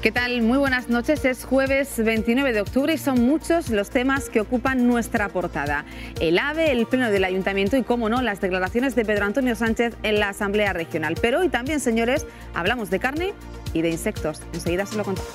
¿Qué tal? Muy buenas noches. Es jueves 29 de octubre y son muchos los temas que ocupan nuestra portada. El AVE, el pleno del Ayuntamiento y, cómo no, las declaraciones de Pedro Antonio Sánchez en la Asamblea Regional. Pero hoy también, señores, hablamos de carne y de insectos. Enseguida se lo contamos.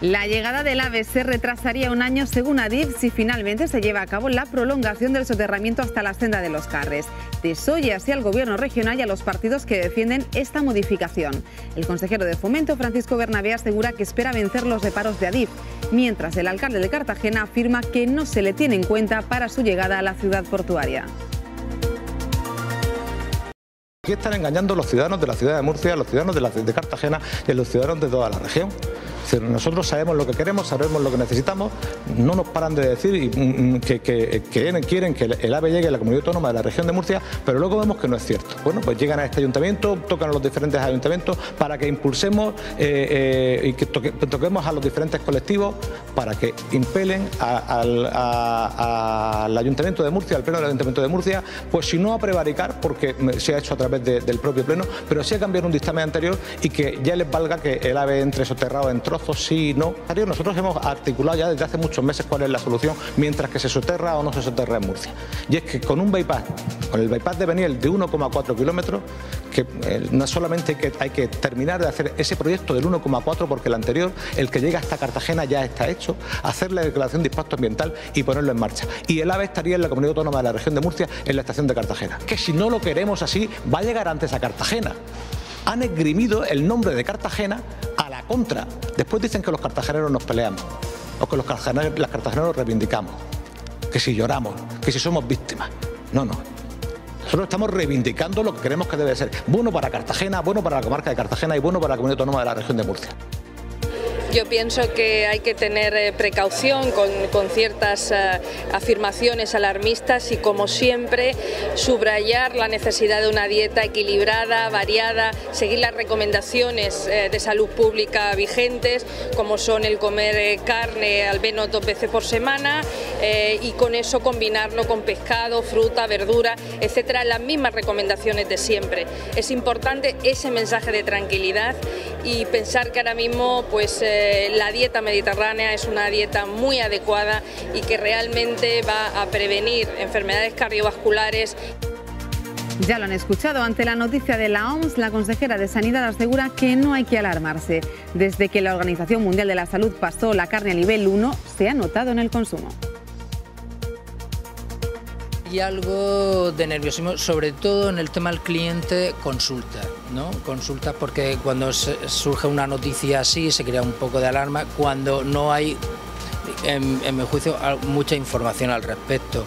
La llegada del AVE se retrasaría un año según Adif si finalmente se lleva a cabo la prolongación del soterramiento hasta la senda de Los Carres. Desoye así al Gobierno regional y a los partidos que defienden esta modificación. El consejero de Fomento, Francisco Bernabé, asegura que espera vencer los reparos de Adif, mientras el alcalde de Cartagena afirma que no se le tiene en cuenta para su llegada a la ciudad portuaria. Aquí están engañando a los ciudadanos de la ciudad de Murcia, a los ciudadanos de Cartagena y a los ciudadanos de toda la región. Nosotros sabemos lo que queremos, sabemos lo que necesitamos, no nos paran de decir que quieren que el AVE llegue a la comunidad autónoma de la región de Murcia, pero luego vemos que no es cierto. Bueno, pues llegan a este ayuntamiento, tocan a los diferentes ayuntamientos para que impulsemos y que toquemos a los diferentes colectivos para que impelen al ayuntamiento de Murcia, al pleno del ayuntamiento de Murcia, pues si no a prevaricar, porque se ha hecho a través del propio pleno, pero sí a cambiar un dictamen anterior y que ya les valga que el AVE entre soterrado en trozos. Sí, no. Nosotros hemos articulado ya desde hace muchos meses cuál es la solución mientras que se soterra o no se soterra en Murcia. Y es que con un bypass, con el bypass de Beniel de 1,4 kilómetros, que no solamente hay que terminar de hacer ese proyecto del 1,4 porque el anterior, el que llega hasta Cartagena ya está hecho, hacer la declaración de impacto ambiental y ponerlo en marcha. Y el AVE estaría en la comunidad autónoma de la región de Murcia en la estación de Cartagena. Que si no lo queremos así, va a llegar antes a Cartagena. Han esgrimido el nombre de Cartagena a la contra. Después dicen que los cartageneros nos peleamos, o que los cartageneros reivindicamos, que si lloramos, que si somos víctimas. No, no. Nosotros estamos reivindicando lo que creemos que debe ser bueno para Cartagena, bueno para la comarca de Cartagena y bueno para la comunidad autónoma de la región de Murcia. Yo pienso que hay que tener precaución con ciertas afirmaciones alarmistas y, como siempre, subrayar la necesidad de una dieta equilibrada, variada, seguir las recomendaciones de salud pública vigentes, como son el comer carne al menos 2 veces por semana y con eso combinarlo con pescado, fruta, verdura, etcétera, las mismas recomendaciones de siempre. Es importante ese mensaje de tranquilidad y pensar que ahora mismo, pues, la dieta mediterránea es una dieta muy adecuada y que realmente va a prevenir enfermedades cardiovasculares. Ya lo han escuchado, ante la noticia de la OMS, la consejera de Sanidad asegura que no hay que alarmarse. Desde que la Organización Mundial de la Salud pasó la carne a nivel 1, se ha notado en el consumo. Hay algo de nerviosismo, sobre todo en el tema del cliente consulta, ¿no? Consulta, porque cuando surge una noticia así se crea un poco de alarma, cuando no hay, en mi juicio, mucha información al respecto.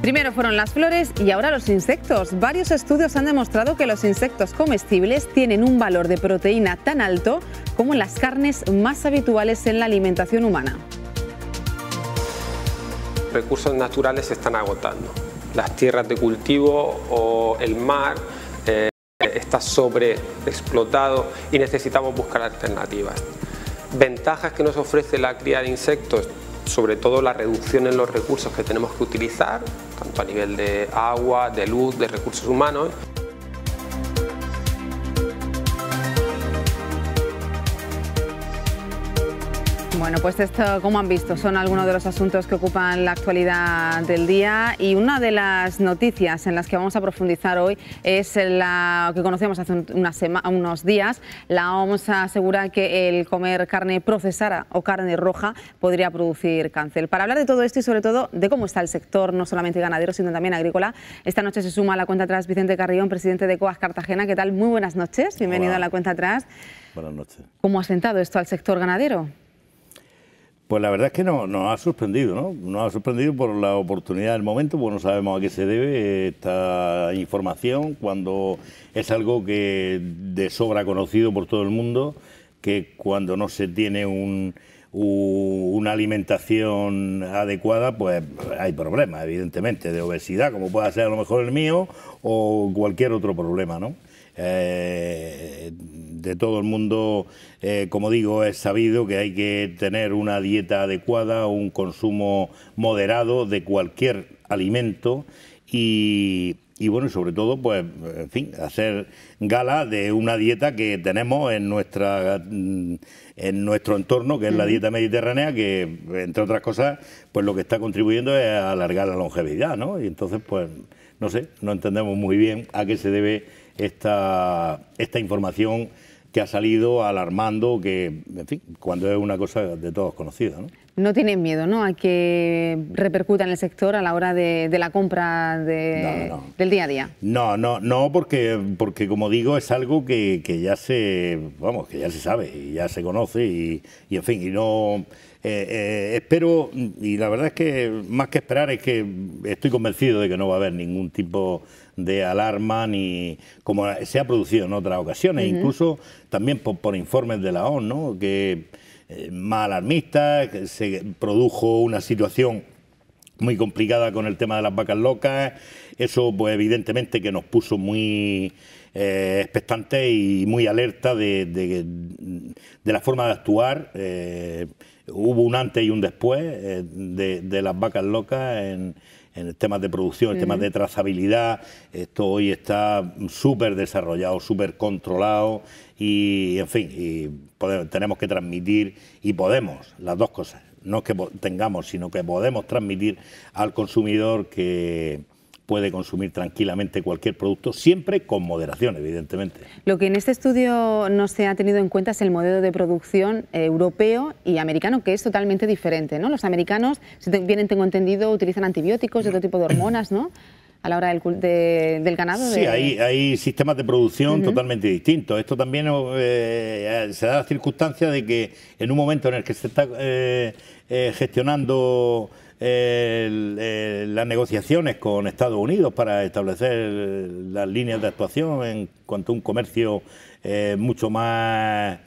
Primero fueron las flores y ahora los insectos. Varios estudios han demostrado que los insectos comestibles tienen un valor de proteína tan alto como las carnes más habituales en la alimentación humana. Recursos naturales se están agotando. Las tierras de cultivo o el mar está sobreexplotado y necesitamos buscar alternativas. Ventajas que nos ofrece la cría de insectos, sobre todo la reducción en los recursos que tenemos que utilizar, tanto a nivel de agua, de luz, de recursos humanos. Bueno, pues esto, como han visto, son algunos de los asuntos que ocupan la actualidad del día, y una de las noticias en las que vamos a profundizar hoy es la que conocíamos hace unos días. La OMS asegura que el comer carne procesada o carne roja podría producir cáncer. Para hablar de todo esto y sobre todo de cómo está el sector, no solamente ganadero, sino también agrícola, esta noche se suma a La Cuenta Atrás Vicente Carrión, presidente de COAG Cartagena. ¿Qué tal? Muy buenas noches. Bienvenido. Hola. A La Cuenta Atrás. Buenas noches. ¿Cómo ha sentado esto al sector ganadero? Pues la verdad es que nos ha sorprendido, ¿no? Nos ha sorprendido por la oportunidad del momento, porque no sabemos a qué se debe esta información, cuando es algo que de sobra conocido por todo el mundo, que cuando no se tiene una alimentación adecuada, pues hay problemas, evidentemente, de obesidad, como pueda ser a lo mejor el mío o cualquier otro problema, ¿no? De todo el mundo, como digo, es sabido que hay que tener una dieta adecuada, un consumo moderado de cualquier alimento y bueno, sobre todo, pues, en fin, hacer gala de una dieta que tenemos en nuestro entorno, que es la dieta mediterránea, que, entre otras cosas, pues lo que está contribuyendo es a alargar la longevidad, ¿no? Y entonces, pues, no sé, no entendemos muy bien a qué se debe esta información que ha salido alarmando, que, en fin, cuando es una cosa de todos conocida, ¿no? No tienen miedo, ¿no?, a que repercuta en el sector a la hora de la compra del día a día. No, porque como digo, es algo que ya se, vamos, que ya se sabe y ya se conoce y en fin, y no... espero, y la verdad es que más que esperar es que estoy convencido de que no va a haber ningún tipo de alarma, ni como se ha producido en otras ocasiones, incluso también por informes de la OMS, ¿no?, que más alarmistas, que se produjo una situación muy complicada con el tema de las vacas locas. Eso, pues, evidentemente que nos puso muy expectantes y muy alerta de la forma de actuar. Hubo un antes y un después de las vacas locas en temas de producción, en temas de trazabilidad. Esto hoy está súper desarrollado, súper controlado y, en fin, tenemos que transmitir, y podemos, las dos cosas. No es que tengamos, sino que podemos transmitir al consumidor que puede consumir tranquilamente cualquier producto, siempre con moderación, evidentemente. Lo que en este estudio no se ha tenido en cuenta es el modelo de producción europeo y americano, que es totalmente diferente, ¿no? Los americanos, si bien tengo entendido, utilizan antibióticos y otro tipo de hormonas, ¿no? a la hora del ganado? Sí, hay sistemas de producción totalmente distintos. Esto también se da la circunstancia de que en un momento en el que se está gestionando las negociaciones con Estados Unidos para establecer las líneas de actuación en cuanto a un comercio mucho más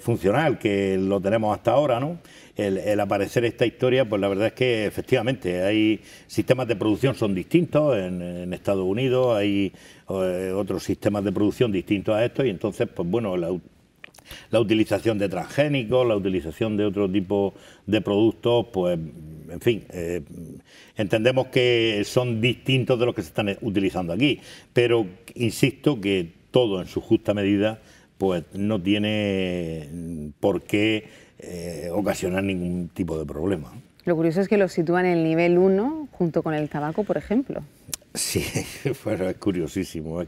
funcional que lo tenemos hasta ahora, ¿no? El aparecer esta historia, pues la verdad es que efectivamente hay sistemas de producción son distintos en Estados Unidos, hay otros sistemas de producción distintos a estos y entonces, pues bueno, la utilización de transgénicos, la utilización de otro tipo de productos, pues en fin, entendemos que son distintos de los que se están utilizando aquí, pero insisto que todo en su justa medida, pues no tiene por qué ocasionar ningún tipo de problema. Lo curioso es que lo sitúan en el nivel 1 junto con el tabaco, por ejemplo. Sí, bueno, es curiosísimo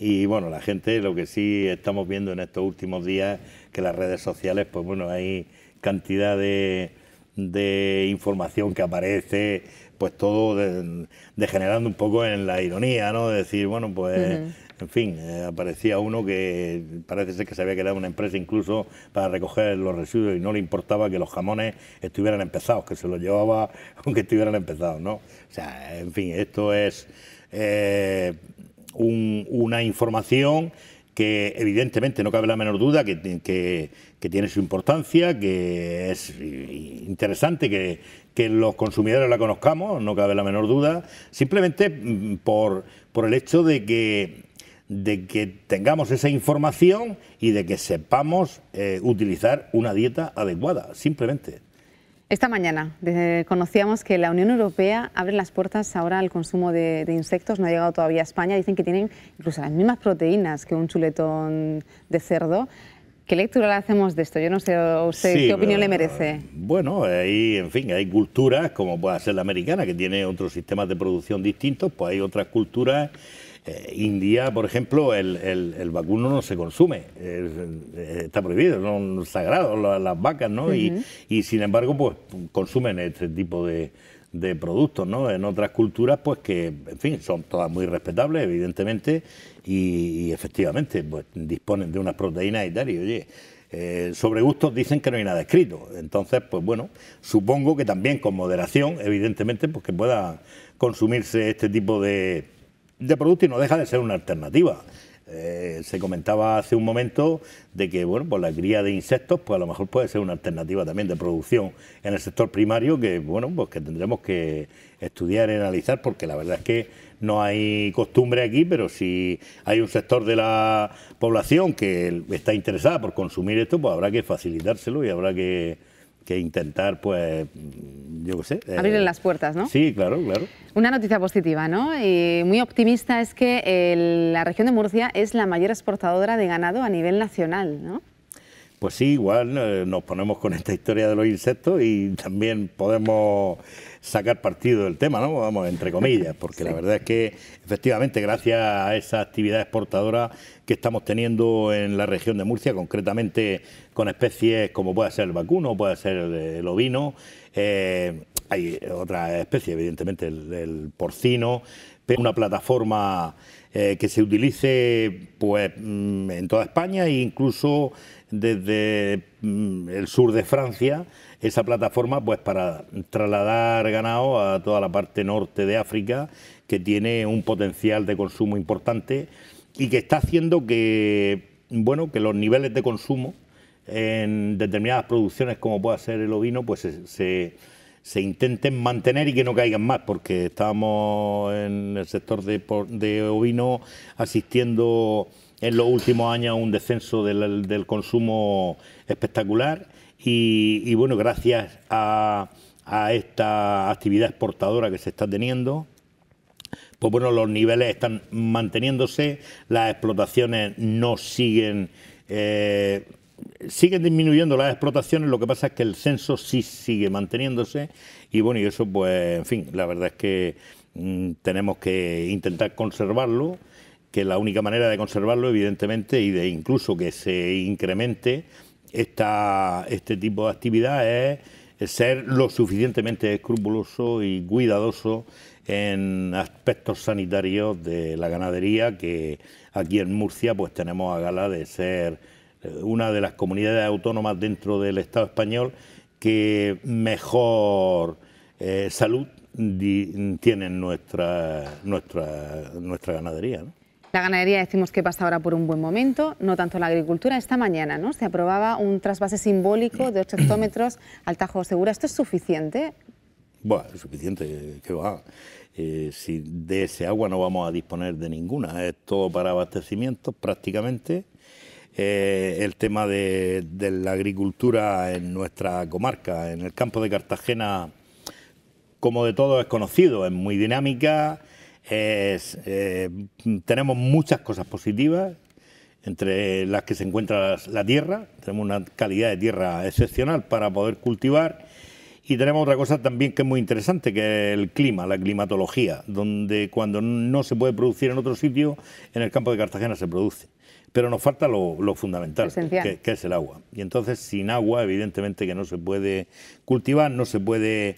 y bueno, la gente, lo que sí estamos viendo en estos últimos días que las redes sociales, pues bueno, hay cantidad de información que aparece, pues todo degenerando un poco en la ironía, ¿no? De decir, bueno, pues en fin, aparecía uno que parece ser que se había quedado una empresa incluso para recoger los residuos y no le importaba que los jamones estuvieran empezados, que se los llevaba aunque estuvieran empezados, ¿no? O sea, en fin, esto es una información que evidentemente no cabe la menor duda que tiene su importancia, que es interesante que los consumidores la conozcamos, no cabe la menor duda, simplemente por el hecho de que tengamos esa información y de que sepamos utilizar una dieta adecuada, simplemente. Esta mañana conocíamos que la Unión Europea abre las puertas ahora al consumo de insectos, no ha llegado todavía a España, dicen que tienen incluso las mismas proteínas que un chuletón de cerdo. ¿Qué lectura le hacemos de esto? Yo no sé a usted sí, qué opinión le merece. Bueno, ahí, en fin, hay culturas como puede ser la americana, que tiene otros sistemas de producción distintos, pues hay otras culturas. India, por ejemplo, el vacuno no se consume, está prohibido, son sagrados las vacas, ¿no? Y sin embargo, pues consumen este tipo de productos, ¿no? En otras culturas, pues que, en fin, son todas muy respetables, evidentemente, y efectivamente, pues disponen de unas proteínas y tal, y oye, sobre gustos dicen que no hay nada escrito, entonces, pues bueno, supongo que también con moderación, evidentemente, pues que pueda consumirse este tipo de producto y no deja de ser una alternativa. Se comentaba hace un momento de que bueno, pues la cría de insectos pues a lo mejor puede ser una alternativa también de producción en el sector primario que bueno, pues que tendremos que estudiar y analizar porque la verdad es que no hay costumbre aquí, pero si hay un sector de la población que está interesada por consumir esto, pues habrá que facilitárselo y habrá que intentar, pues, yo qué sé. Abrirle las puertas, ¿no? Sí, claro, claro. Una noticia positiva, ¿no? Y muy optimista es que la región de Murcia es la mayor exportadora de ganado a nivel nacional, ¿no? Pues sí, igual nos ponemos con esta historia de los insectos y también podemos sacar partido del tema, ¿no? Vamos, entre comillas, porque sí, la verdad es que efectivamente gracias a esa actividad exportadora que estamos teniendo en la región de Murcia, concretamente con especies como puede ser el vacuno, puede ser el ovino, hay otras especies, evidentemente el porcino, pero una plataforma que se utilice pues en toda España e incluso desde el sur de Francia, esa plataforma pues para trasladar ganado a toda la parte norte de África, que tiene un potencial de consumo importante y que está haciendo que, bueno, que los niveles de consumo en determinadas producciones como pueda ser el ovino pues se intenten mantener y que no caigan más, porque estábamos en el sector de ovino asistiendo en los últimos años a un descenso del consumo espectacular y bueno, gracias a esta actividad exportadora que se está teniendo, pues bueno, los niveles están manteniéndose, las explotaciones no siguen... siguen disminuyendo las explotaciones, lo que pasa es que el censo sí sigue manteniéndose y bueno, y eso pues, en fin, la verdad es que tenemos que intentar conservarlo, que la única manera de conservarlo evidentemente y de incluso que se incremente este tipo de actividad es ser lo suficientemente escrupuloso y cuidadoso en aspectos sanitarios de la ganadería, que aquí en Murcia pues tenemos a gala de ser una de las comunidades autónomas dentro del Estado español que mejor salud tiene nuestra ganadería, ¿no? La ganadería decimos que pasa ahora por un buen momento, no tanto la agricultura. Esta mañana, ¿no?, se aprobaba un trasvase simbólico de 8 hectómetros al Tajo Segura. ¿Esto es suficiente? Bueno, es suficiente, que va. Si de ese agua no vamos a disponer de ninguna, es todo para abastecimientos prácticamente. El tema de la agricultura en nuestra comarca, en el campo de Cartagena, como de todo es conocido, es muy dinámica. Tenemos muchas cosas positivas, entre las que se encuentra la tierra. Tenemos una calidad de tierra excepcional para poder cultivar, y tenemos otra cosa también que es muy interesante, que es el clima, la climatología, donde cuando no se puede producir en otro sitio, en el campo de Cartagena se produce, pero nos falta lo fundamental, que es el agua. Y entonces sin agua evidentemente que no se puede cultivar, no se puede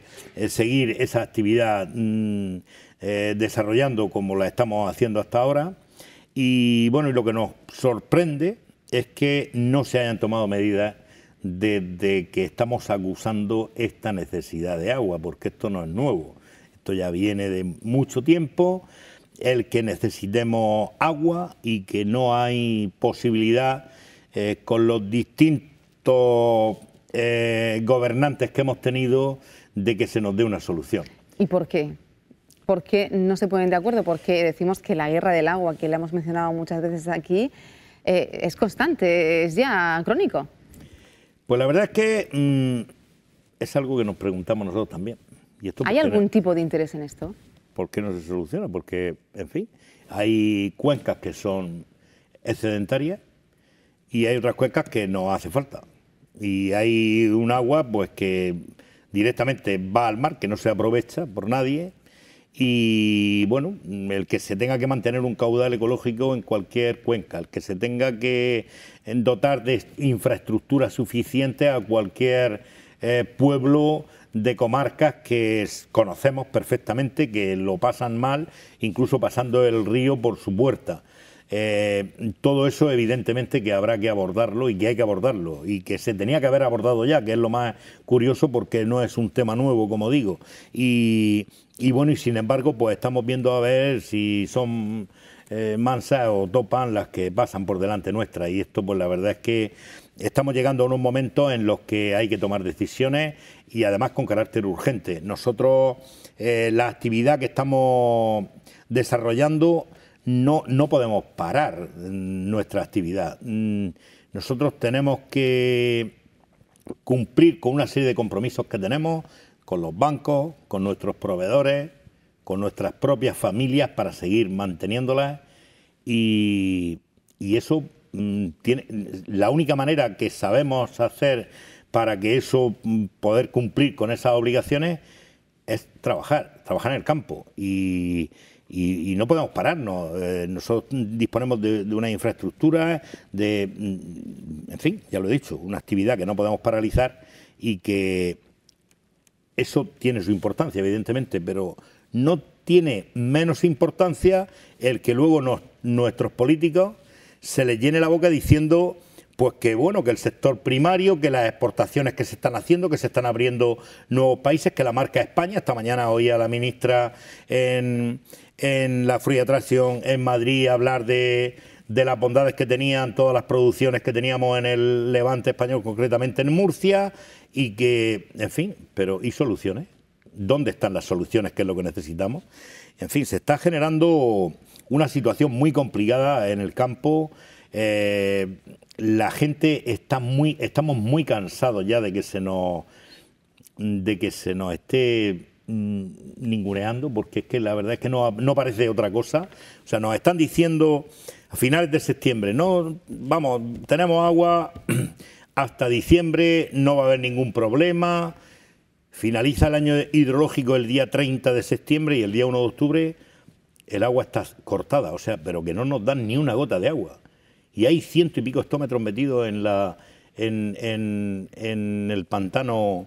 seguir esa actividad desarrollando como la estamos haciendo hasta ahora. Y bueno, y lo que nos sorprende es que no se hayan tomado medidas desde que estamos acusando esta necesidad de agua, porque esto no es nuevo, esto ya viene de mucho tiempo, el que necesitemos agua y que no hay posibilidad con los distintos gobernantes que hemos tenido de que se nos dé una solución. ¿Y por qué? ¿Por qué no se ponen de acuerdo? Porque decimos que la guerra del agua, que la hemos mencionado muchas veces aquí, es constante, es ya crónico. Pues la verdad es que es algo que nos preguntamos nosotros también. ¿Y esto hay algún tipo de interés en esto? ¿Por qué no se soluciona? Porque, en fin, hay cuencas que son excedentarias y hay otras cuencas que no hace falta. Y hay un agua pues que directamente va al mar, que no se aprovecha por nadie. Y bueno, el que se tenga que mantener un caudal ecológico en cualquier cuenca, el que se tenga que dotar de infraestructura suficiente a cualquier pueblo de comarcas que conocemos perfectamente, que lo pasan mal, incluso pasando el río por su puerta. Todo eso evidentemente que habrá que abordarlo, y que hay que abordarlo, y que se tenía que haber abordado ya, que es lo más curioso, porque no es un tema nuevo, como digo. Y bueno, y sin embargo pues estamos viendo a ver si son mansas o topan las que pasan por delante nuestra, y esto pues la verdad es que estamos llegando a unos momentos en los que hay que tomar decisiones, y además con carácter urgente. Nosotros la actividad que estamos desarrollando no podemos parar nuestra actividad. Nosotros tenemos que cumplir con una serie de compromisos que tenemos con los bancos, con nuestros proveedores, con nuestras propias familias, para seguir manteniéndolas. Y eso tiene la única manera que sabemos hacer para que eso poder cumplir con esas obligaciones es trabajar en el campo. Y no podemos pararnos. Nosotros disponemos de una infraestructura, en fin, ya lo he dicho, una actividad que no podemos paralizar, y que eso tiene su importancia, evidentemente, pero no tiene menos importancia el que luego nuestros políticos se les llene la boca diciendo pues que bueno, que el sector primario, que las exportaciones que se están haciendo, que se están abriendo nuevos países, que la marca España. Esta mañana oía a la ministra en la Fruit Attraction en Madrid hablar de las bondades que tenían todas las producciones que teníamos en el Levante español, concretamente en Murcia, y que, en fin, pero ¿y soluciones? ¿Dónde están las soluciones, que es lo que necesitamos? En fin, se está generando una situación muy complicada en el campo. La gente estamos muy cansados ya de que se nos esté ninguneando, porque es que la verdad es que no parece otra cosa. O sea, nos están diciendo a finales de septiembre, no, vamos, tenemos agua hasta diciembre, no va a haber ningún problema. Finaliza el año hidrológico el día 30 de septiembre y el día 1 de octubre el agua está cortada, o sea, pero que no nos dan ni una gota de agua. Y hay 100 y pico hectómetros metidos en el pantano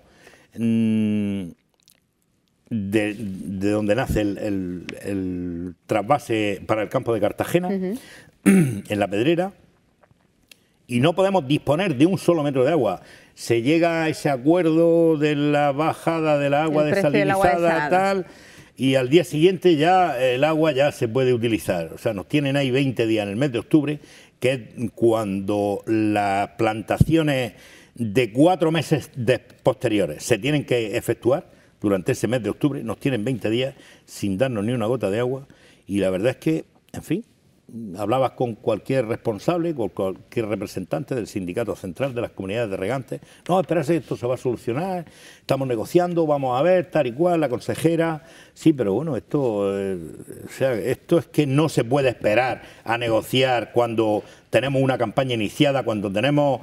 de donde nace el trasvase para el campo de Cartagena, en La Pedrera, y no podemos disponer de un solo metro de agua. Se llega a ese acuerdo de la bajada del agua desalinizada, tal, y al día siguiente ya el agua ya se puede utilizar. O sea, nos tienen ahí 20 días en el mes de octubre, que es cuando las plantaciones de 4 meses posteriores se tienen que efectuar. Durante ese mes de octubre nos tienen 20 días sin darnos ni una gota de agua, y la verdad es que, en fin, hablabas con cualquier responsable, con cualquier representante del Sindicato Central de las Comunidades de Regantes, no, esperarse, esto se va a solucionar, estamos negociando, vamos a ver, tal y cual, la consejera, sí, pero bueno, esto, o sea, esto es que no se puede esperar a negociar cuando tenemos una campaña iniciada, cuando tenemos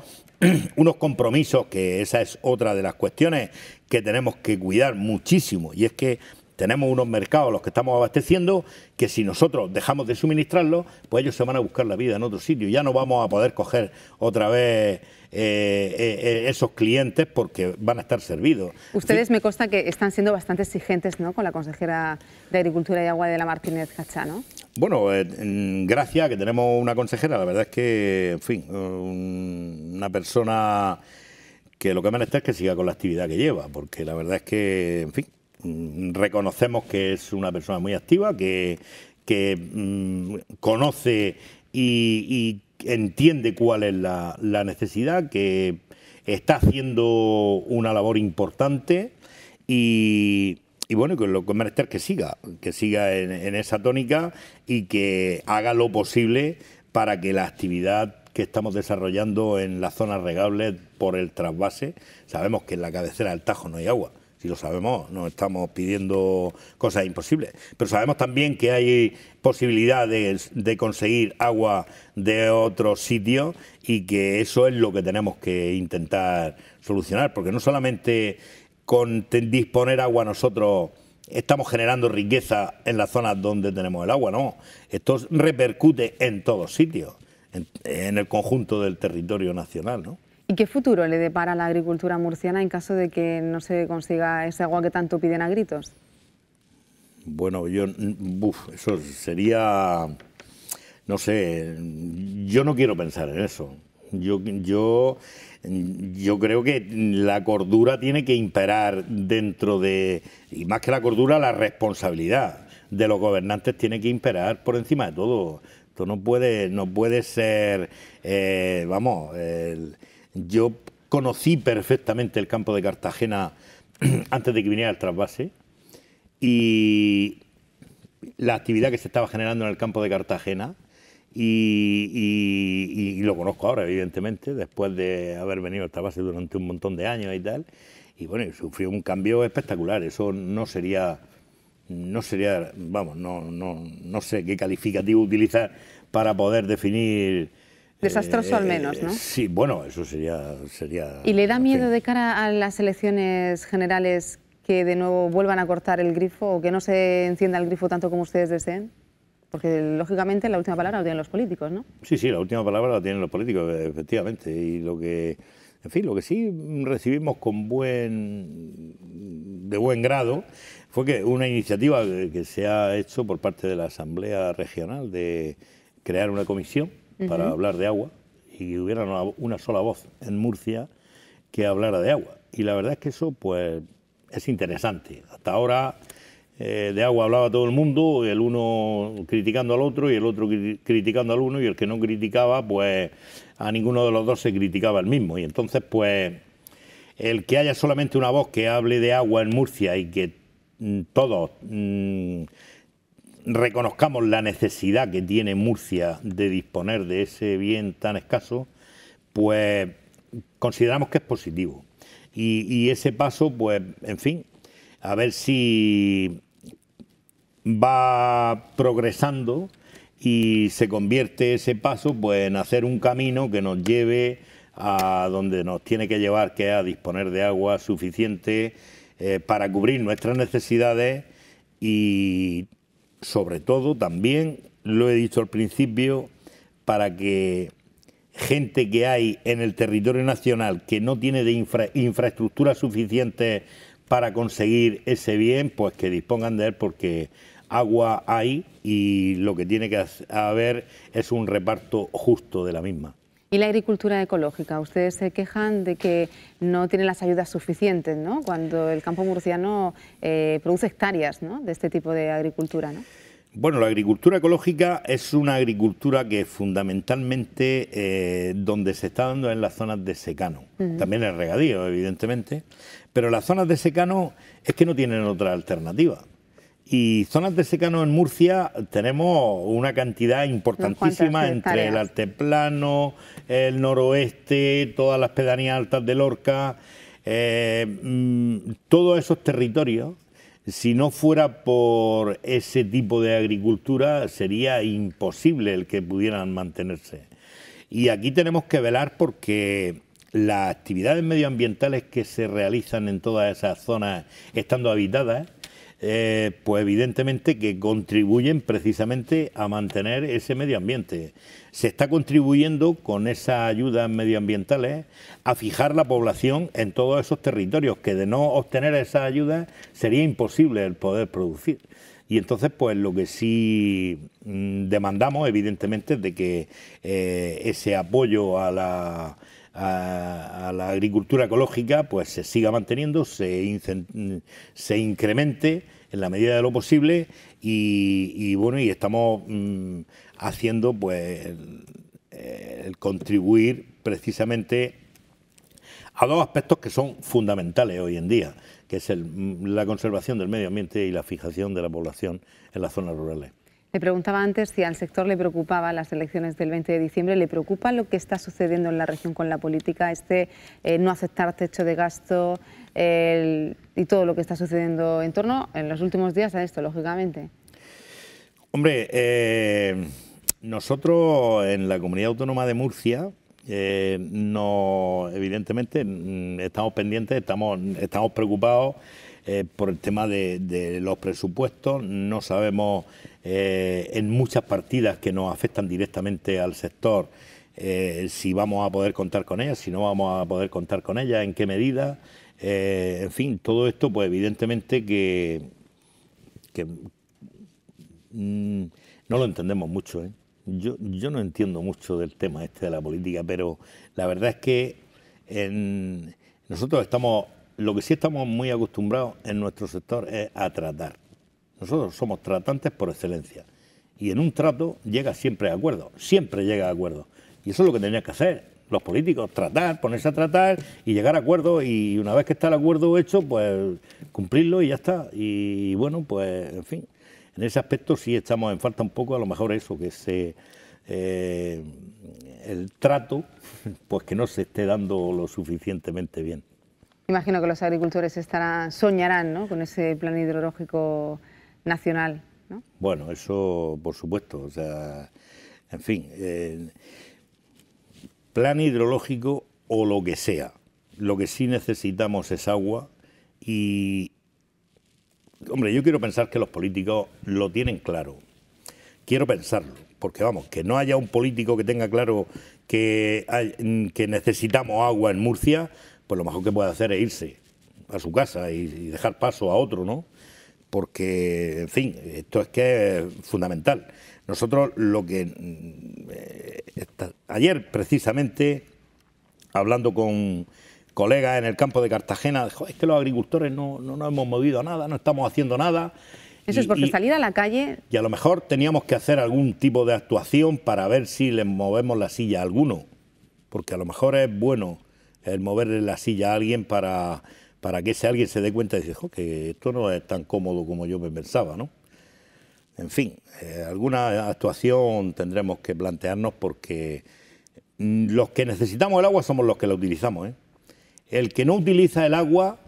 unos compromisos, que esa es otra de las cuestiones que tenemos que cuidar muchísimo, y es que tenemos unos mercados, los que estamos abasteciendo, que si nosotros dejamos de suministrarlos, pues ellos se van a buscar la vida en otro sitio, ya no vamos a poder coger otra vez esos clientes porque van a estar servidos. Ustedes, sí, me consta que están siendo bastante exigentes, ¿no?, con la consejera de Agricultura y Agua de la Martínez Cachá, ¿no? Bueno, gracias a que tenemos una consejera, la verdad es que, en fin, una persona que lo que merece es que siga con la actividad que lleva, porque la verdad es que, en fin, reconocemos que es una persona muy activa, que conoce y entiende cuál es la necesidad, que está haciendo una labor importante y bueno, que lo que merece que siga en esa tónica y que haga lo posible para que la actividad que estamos desarrollando en las zonas regables por el trasvase, sabemos que en la cabecera del Tajo no hay agua. Si lo sabemos, no estamos pidiendo cosas imposibles, pero sabemos también que hay posibilidad de conseguir agua de otros sitios, y que eso es lo que tenemos que intentar solucionar, porque no solamente con disponer agua nosotros estamos generando riqueza en las zonas donde tenemos el agua, no, esto repercute en todos sitios, en el conjunto del territorio nacional, ¿no? ¿Y qué futuro le depara a la agricultura murciana en caso de que no se consiga ese agua que tanto piden a gritos? Bueno, yo, eso sería, no sé, yo no quiero pensar en eso. Yo creo que la cordura tiene que imperar dentro de, y más que la cordura, la responsabilidad de los gobernantes tiene que imperar por encima de todo. Esto no puede ser, yo conocí perfectamente el campo de Cartagena antes de que viniera el trasvase, y la actividad que se estaba generando en el campo de Cartagena, y lo conozco ahora, evidentemente, después de haber venido al trasvase durante un montón de años y tal, y bueno, sufrió un cambio espectacular. Eso no sería, vamos, no sé qué calificativo utilizar para poder definir. Desastroso al menos, ¿no? Sí, bueno, eso sería... ¿Y le da miedo de cara a las elecciones generales que de nuevo vuelvan a cortar el grifo o que no se encienda el grifo tanto como ustedes deseen? Porque lógicamente la última palabra la tienen los políticos, ¿no? Sí, la última palabra la tienen los políticos, efectivamente. Y lo que, en fin, lo que sí recibimos con de buen grado fue que una iniciativa que se ha hecho por parte de la Asamblea Regional de crear una comisión para hablar de agua, y que hubiera una sola voz en Murcia que hablara de agua. Y la verdad es que eso, pues, es interesante. Hasta ahora de agua hablaba todo el mundo, el uno criticando al otro y el otro criticando al uno, y el que no criticaba, pues, a ninguno de los dos se criticaba el mismo. Y entonces, pues, el que haya solamente una voz que hable de agua en Murcia y que todos reconozcamos la necesidad que tiene Murcia de disponer de ese bien tan escaso, pues consideramos que es positivo. Y ese paso, pues, en fin, a ver si va progresando y se convierte ese paso, pues, en hacer un camino que nos lleve a donde nos tiene que llevar, que es a disponer de agua suficiente para cubrir nuestras necesidades. Y sobre todo, también, lo he dicho al principio, para que gente que hay en el territorio nacional que no tiene de infraestructura suficiente para conseguir ese bien, pues que dispongan de él, porque agua hay y lo que tiene que haber es un reparto justo de la misma. Y la agricultura ecológica, ustedes se quejan de que no tienen las ayudas suficientes, ¿no?, cuando el campo murciano produce hectáreas, ¿no?, de este tipo de agricultura, ¿no? Bueno, la agricultura ecológica es una agricultura que fundamentalmente donde se está dando en las zonas de secano, también el regadío evidentemente, pero las zonas de secano es que no tienen otra alternativa. Y zonas de secano en Murcia tenemos una cantidad importantísima entre el altiplano, el noroeste, todas las pedanías altas de Lorca, todos esos territorios. Si no fuera por ese tipo de agricultura sería imposible el que pudieran mantenerse. Y aquí tenemos que velar porque las actividades medioambientales que se realizan en todas esas zonas estando habitadas, pues evidentemente que contribuyen precisamente a mantener ese medio ambiente. Se está contribuyendo con esas ayudas medioambientales a fijar la población en todos esos territorios, que de no obtener esas ayudas sería imposible el poder producir. Y entonces pues lo que sí demandamos evidentemente es de que ese apoyo a la agricultura ecológica pues se siga manteniendo, se incremente en la medida de lo posible y bueno, y estamos haciendo pues el contribuir precisamente a dos aspectos que son fundamentales hoy en día, que es la conservación del medio ambiente y la fijación de la población en las zonas rurales. Me preguntaba antes si al sector le preocupaba las elecciones del 20 de diciembre, ¿le preocupa lo que está sucediendo en la región con la política, no aceptar techo de gasto y todo lo que está sucediendo en torno en los últimos días a esto, lógicamente? Hombre, nosotros en la Comunidad Autónoma de Murcia, no, evidentemente estamos pendientes, estamos preocupados por el tema de los presupuestos. No sabemos en muchas partidas que nos afectan directamente al sector si vamos a poder contar con ellas, si no vamos a poder contar con ellas, en qué medida, en fin, todo esto pues evidentemente que no lo entendemos mucho, ¿eh? Yo no entiendo mucho del tema este de la política, pero la verdad es que nosotros estamos... Lo que sí estamos muy acostumbrados en nuestro sector es a tratar. Nosotros somos tratantes por excelencia. Y en un trato llega siempre a acuerdo, siempre llega a acuerdo. Y eso es lo que tendrían que hacer los políticos, tratar, ponerse a tratar y llegar a acuerdos. Y una vez que está el acuerdo hecho, pues cumplirlo y ya está. Y bueno, pues en fin, en ese aspecto sí estamos en falta un poco, a lo mejor eso, que el trato, pues que no se esté dando lo suficientemente bien. Imagino que los agricultores soñarán, ¿no?, con ese plan hidrológico nacional, ¿no? Bueno, eso por supuesto, o sea, en fin, plan hidrológico o lo que sea, lo que sí necesitamos es agua y, hombre, yo quiero pensar que los políticos lo tienen claro, quiero pensarlo, porque vamos, que no haya un político que tenga claro que necesitamos agua en Murcia, pues lo mejor que puede hacer es irse a su casa y dejar paso a otro, ¿no? Porque, en fin, esto es que es fundamental. Nosotros lo que... ayer, precisamente, hablando con colegas en el campo de Cartagena, es que los agricultores no nos hemos movido a nada, no estamos haciendo nada. Eso es porque salir a la calle... Y a lo mejor teníamos que hacer algún tipo de actuación para ver si les movemos la silla a alguno, porque a lo mejor es bueno el moverle la silla a alguien para que ese alguien se dé cuenta y dice, jo, que esto no es tan cómodo como yo me pensaba, ¿no? En fin, alguna actuación tendremos que plantearnos porque los que necesitamos el agua somos los que la utilizamos, ¿eh? El que no utiliza el agua,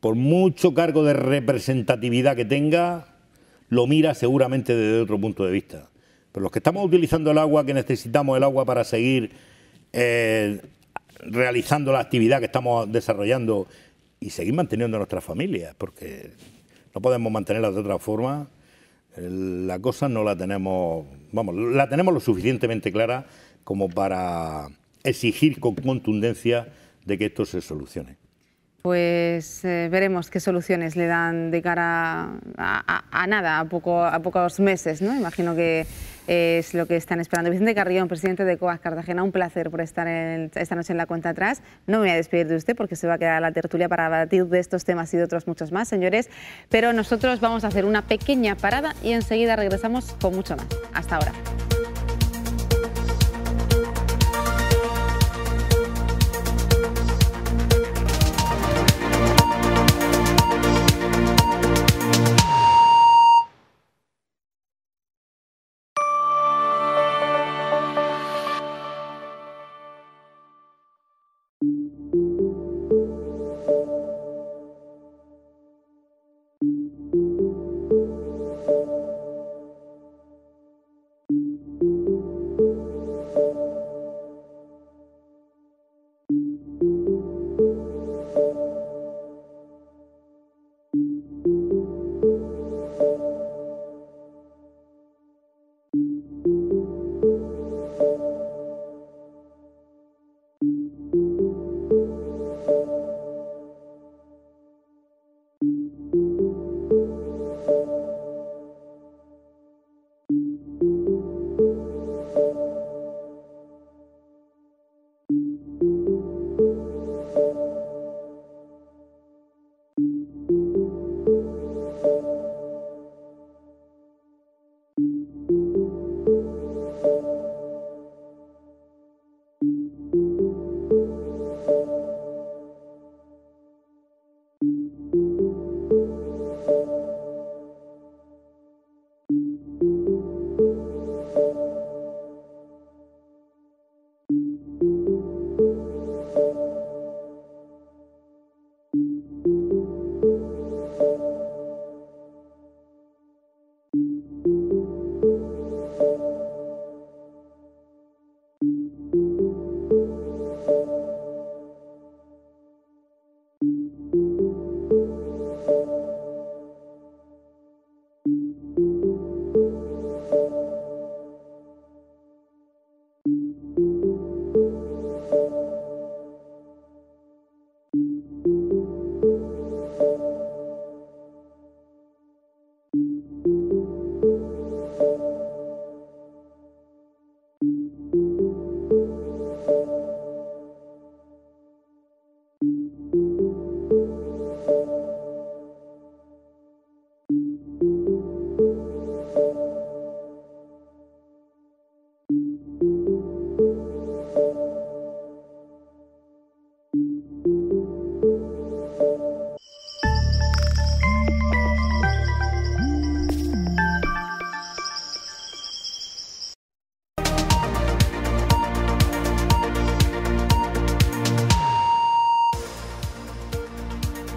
por mucho cargo de representatividad que tenga, lo mira seguramente desde otro punto de vista. Pero los que estamos utilizando el agua, que necesitamos el agua para seguir... realizando la actividad que estamos desarrollando y seguir manteniendo a nuestras familias, porque no podemos mantenerlas de otra forma. La cosa no la tenemos, vamos, la tenemos lo suficientemente clara como para exigir con contundencia de que esto se solucione. pues veremos qué soluciones le dan de cara a pocos meses, ¿no? Imagino que es lo que están esperando. Vicente Carrión, presidente de COAG Cartagena, un placer por estar esta noche en La Cuenta Atrás. No me voy a despedir de usted porque se va a quedar la tertulia para debatir de estos temas y de otros muchos más, señores. Pero nosotros vamos a hacer una pequeña parada y enseguida regresamos con mucho más. Hasta ahora.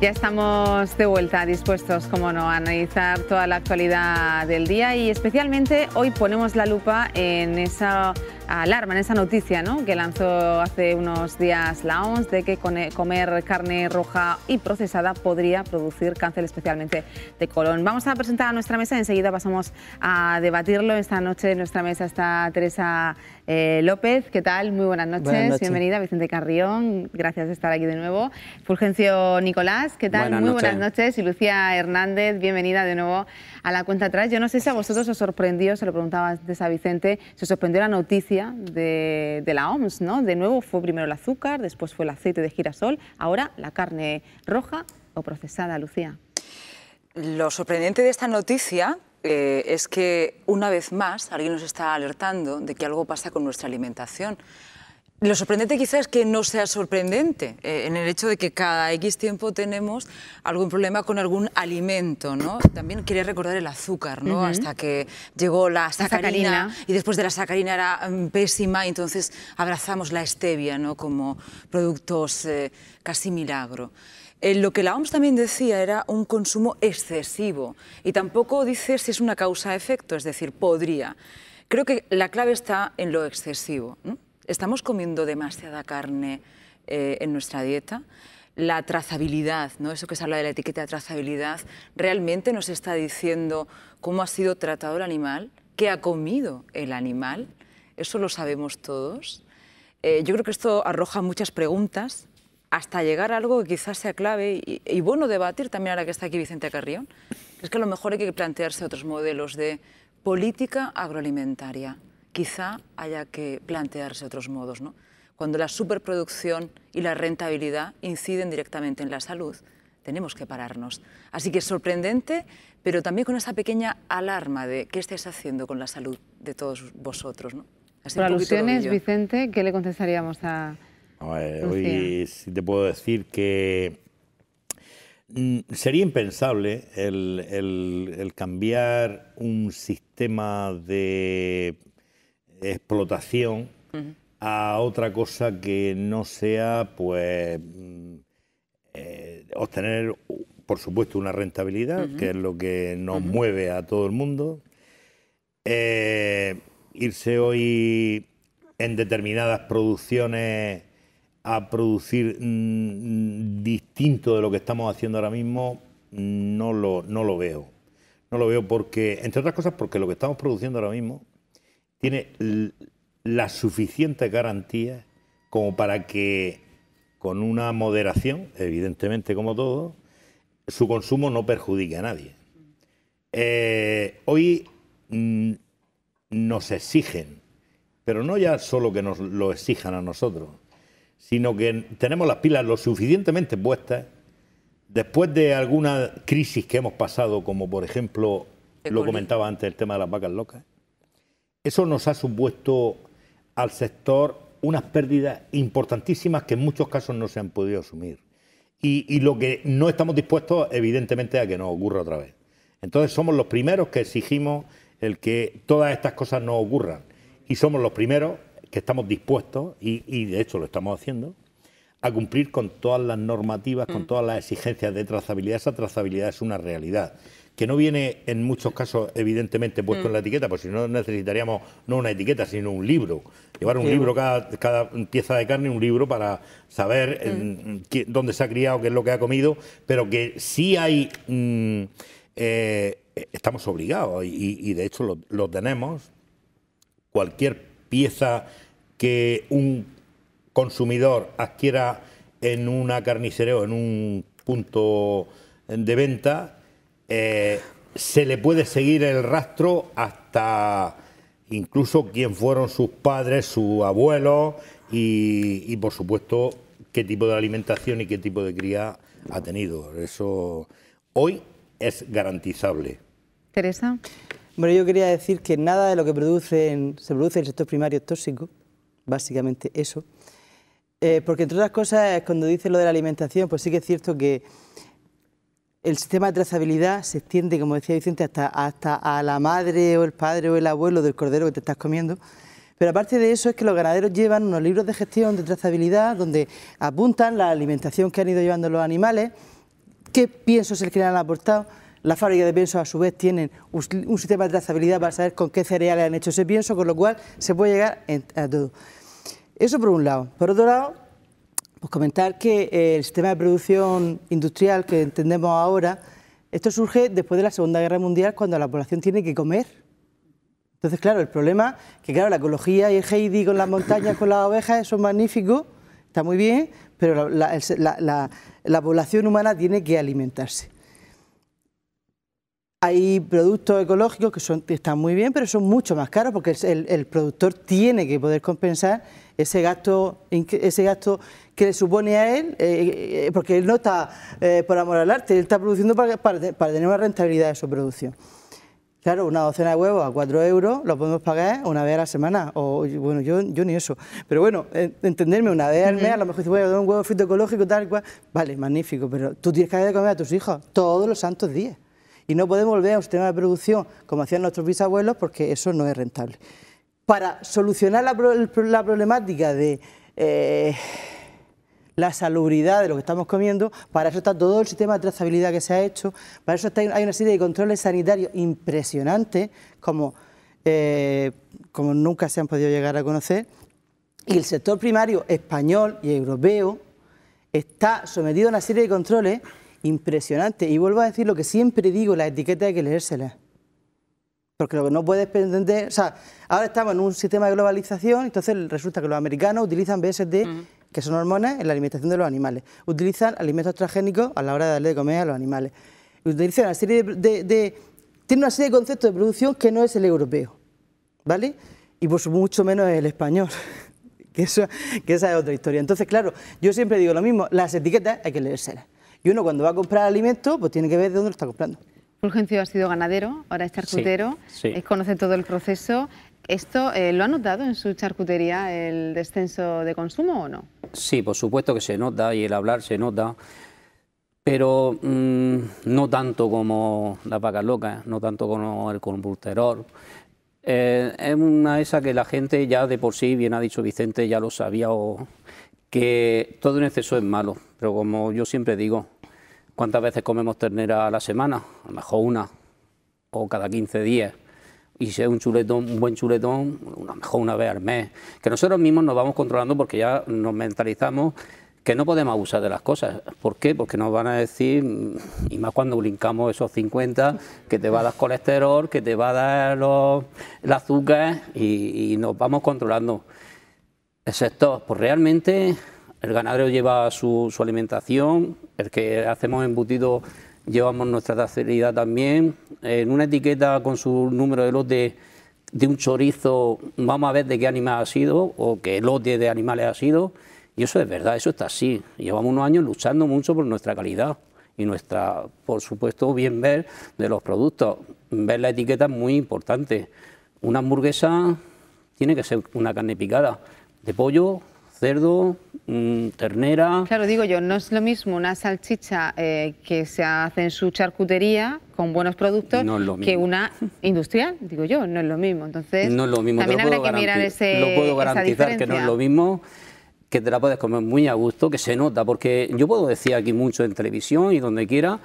Ya estamos de vuelta, dispuestos, como no, a analizar toda la actualidad del día y especialmente hoy ponemos la lupa en esa alarma, en esa noticia, ¿no?, que lanzó hace unos días la OMS de que comer carne roja y procesada podría producir cáncer, especialmente de colon. Vamos a presentar a nuestra mesa, enseguida pasamos a debatirlo. Esta noche en nuestra mesa está Teresa López, ¿qué tal? Muy buenas noches. Buenas noches. Bienvenida. Vicente Carrión, gracias de estar aquí de nuevo. Fulgencio Nicolás, ¿qué tal? Muy buenas noches. Y Lucía Hernández, bienvenida de nuevo a La Cuenta Atrás. Yo no sé si a vosotros os sorprendió, se lo preguntaba antes a Vicente, se sorprendió la noticia de la OMS, ¿no? De nuevo fue primero el azúcar, después fue el aceite de girasol, ahora la carne roja o procesada, Lucía. Lo sorprendente de esta noticia es que una vez más alguien nos está alertando de que algo pasa con nuestra alimentación. Lo sorprendente quizás es que no sea sorprendente en el hecho de que cada X tiempo tenemos algún problema con algún alimento, ¿no? También quería recordar el azúcar, ¿no? Hasta que llegó la sacarina y después de la sacarina era pésima y entonces abrazamos la stevia, ¿no?, como productos casi milagro. Lo que la OMS también decía era un consumo excesivo y tampoco dice si es una causa-efecto, es decir, podría. Creo que la clave está en lo excesivo, ¿no? ¿Estamos comiendo demasiada carne en nuestra dieta? La trazabilidad, ¿no?, eso que se habla de la etiqueta de trazabilidad, ¿realmente nos está diciendo cómo ha sido tratado el animal? ¿Qué ha comido el animal? ¿Eso lo sabemos todos? Yo creo que esto arroja muchas preguntas. hasta llegar a algo que quizás sea clave y bueno debatir también ahora que está aquí Vicente Carrión. Es que a lo mejor hay que plantearse otros modelos de política agroalimentaria. Quizá haya que plantearse otros modos, ¿no? Cuando la superproducción y la rentabilidad inciden directamente en la salud, tenemos que pararnos. Así que es sorprendente, pero también con esa pequeña alarma de qué estáis haciendo con la salud de todos vosotros, ¿no? Así por alusiones, Vicente, ¿qué le contestaríamos a Lucía? Hoy sí te puedo decir que sería impensable el cambiar un sistema de explotación a otra cosa que no sea, pues, obtener, por supuesto, una rentabilidad, que es lo que nos mueve a todo el mundo. Irse hoy en determinadas producciones a producir distinto de lo que estamos haciendo ahora mismo, no lo veo. No lo veo porque, entre otras cosas, porque lo que estamos produciendo ahora mismo tiene las suficientes garantías como para que, con una moderación, evidentemente como todo, su consumo no perjudique a nadie. Hoy nos exigen, pero no ya solo que nos lo exijan a nosotros, sino que tenemos las pilas lo suficientemente puestas después de alguna crisis que hemos pasado, como por ejemplo, lo comentaba antes, el tema de las vacas locas. Eso nos ha supuesto al sector unas pérdidas importantísimas que en muchos casos no se han podido asumir. Y lo que no estamos dispuestos, evidentemente, a que nos ocurra otra vez. Entonces somos los primeros que exigimos el que todas estas cosas no ocurran. Y somos los primeros que estamos dispuestos, y de hecho lo estamos haciendo, a cumplir con todas las normativas, con todas las exigencias de trazabilidad. Esa trazabilidad es una realidad, que no viene en muchos casos, evidentemente, puesto en la etiqueta, pues si no necesitaríamos no una etiqueta, sino un libro. Llevar un libro, cada pieza de carne, un libro para saber dónde se ha criado, qué es lo que ha comido, pero que sí hay... estamos obligados, y de hecho lo tenemos. Cualquier pieza que un consumidor adquiera en una carnicería o en un punto de venta, se le puede seguir el rastro hasta incluso quién fueron sus padres, sus abuelos y por supuesto qué tipo de alimentación y qué tipo de cría ha tenido. Eso hoy es garantizable. Teresa. Bueno, yo quería decir que nada de lo que se produce en el sector primario es tóxico, básicamente eso, porque entre otras cosas, cuando dice lo de la alimentación, pues sí que es cierto que el sistema de trazabilidad se extiende, como decía Vicente, hasta a la madre o el padre o el abuelo del cordero que te estás comiendo, pero aparte de eso es que los ganaderos llevan unos libros de gestión de trazabilidad donde apuntan la alimentación que han ido llevando los animales, qué piensos es el que le han aportado. Las fábricas de pienso, a su vez, tienen un sistema de trazabilidad para saber con qué cereales han hecho ese pienso, con lo cual se puede llegar a todo. Eso por un lado. Por otro lado, pues comentar que el sistema de producción industrial que entendemos ahora, esto surge después de la Segunda Guerra Mundial, cuando la población tiene que comer. Entonces, claro, el problema es que, claro, la ecología y el Heidi con las montañas, con las ovejas, eso es magnífico, está muy bien, pero la población humana tiene que alimentarse. Hay productos ecológicos que están muy bien, pero son mucho más caros porque el productor tiene que poder compensar ese gasto que le supone a él, porque él no está por amor al arte, él está produciendo para tener una rentabilidad de su producción. Claro, una docena de huevos a 4 euros lo podemos pagar una vez a la semana, o bueno, yo ni eso, pero bueno, entenderme, una vez al mes a lo mejor dices, voy a dar un huevo frito ecológico, tal cual, vale, magnífico, pero tú tienes que darle de comer a tus hijos todos los santos días. Y no podemos volver a un sistema de producción como hacían nuestros bisabuelos porque eso no es rentable. Para solucionar la problemática de la salubridad de lo que estamos comiendo, para eso está todo el sistema de trazabilidad que se ha hecho, para eso hay una serie de controles sanitarios impresionantes como nunca se han podido llegar a conocer, y el sector primario español y europeo está sometido a una serie de controles impresionante. Y vuelvo a decir lo que siempre digo, la etiqueta hay que leérsela. Porque lo que no puedes pretender... O sea, ahora estamos en un sistema de globalización, entonces resulta que los americanos utilizan BSD que son hormonas en la alimentación de los animales. Utilizan alimentos transgénicos a la hora de darle de comer a los animales. Utilizan una serie tiene una serie de conceptos de producción que no es el europeo, ¿vale? Y por supuesto mucho menos el español, que esa es otra historia. Entonces, claro, yo siempre digo lo mismo, las etiquetas hay que leérselas. Y uno cuando va a comprar alimentos, pues tiene que ver de dónde lo está comprando. Fulgencio ha sido ganadero, ahora es charcutero, sí. Conoce todo el proceso. ¿Esto lo ha notado en su charcutería el descenso de consumo o no? Sí, por supuesto que se nota y el hablar se nota, pero no tanto como las vacas locas, no tanto como el combusterol. Es una esa que la gente ya de por sí, bien ha dicho Vicente, ya lo sabía, que todo en exceso es malo, pero como yo siempre digo, ¿cuántas veces comemos ternera a la semana? A lo mejor una, o cada 15 días. Y si es un chuletón, un buen chuletón, a lo mejor una vez al mes. Que nosotros mismos nos vamos controlando porque ya nos mentalizamos que no podemos abusar de las cosas. ¿Por qué? Porque nos van a decir, y más cuando brincamos esos 50, que te va a dar colesterol, que te va a dar el azúcar, y nos vamos controlando. Excepto, pues realmente el ganadero lleva su alimentación, el que hacemos embutido llevamos nuestra trazabilidad también, en una etiqueta con su número de lote de un chorizo, vamos a ver de qué animal ha sido o qué lote de animales ha sido. Y eso es verdad, eso está así. Llevamos unos años luchando mucho por nuestra calidad y nuestra, por supuesto, bien ver de los productos. Ver la etiqueta es muy importante. Una hamburguesa tiene que ser una carne picada de pollo, cerdo, ternera. Claro, digo yo, no es lo mismo una salchicha que se hace en su charcutería con buenos productos que una industrial, digo yo, no es lo mismo. Entonces, no es lo mismo. También habrá que mirar lo puedo garantizar que no es lo mismo, que te la puedes comer muy a gusto, que se nota, porque yo puedo decir aquí mucho en televisión y donde quiera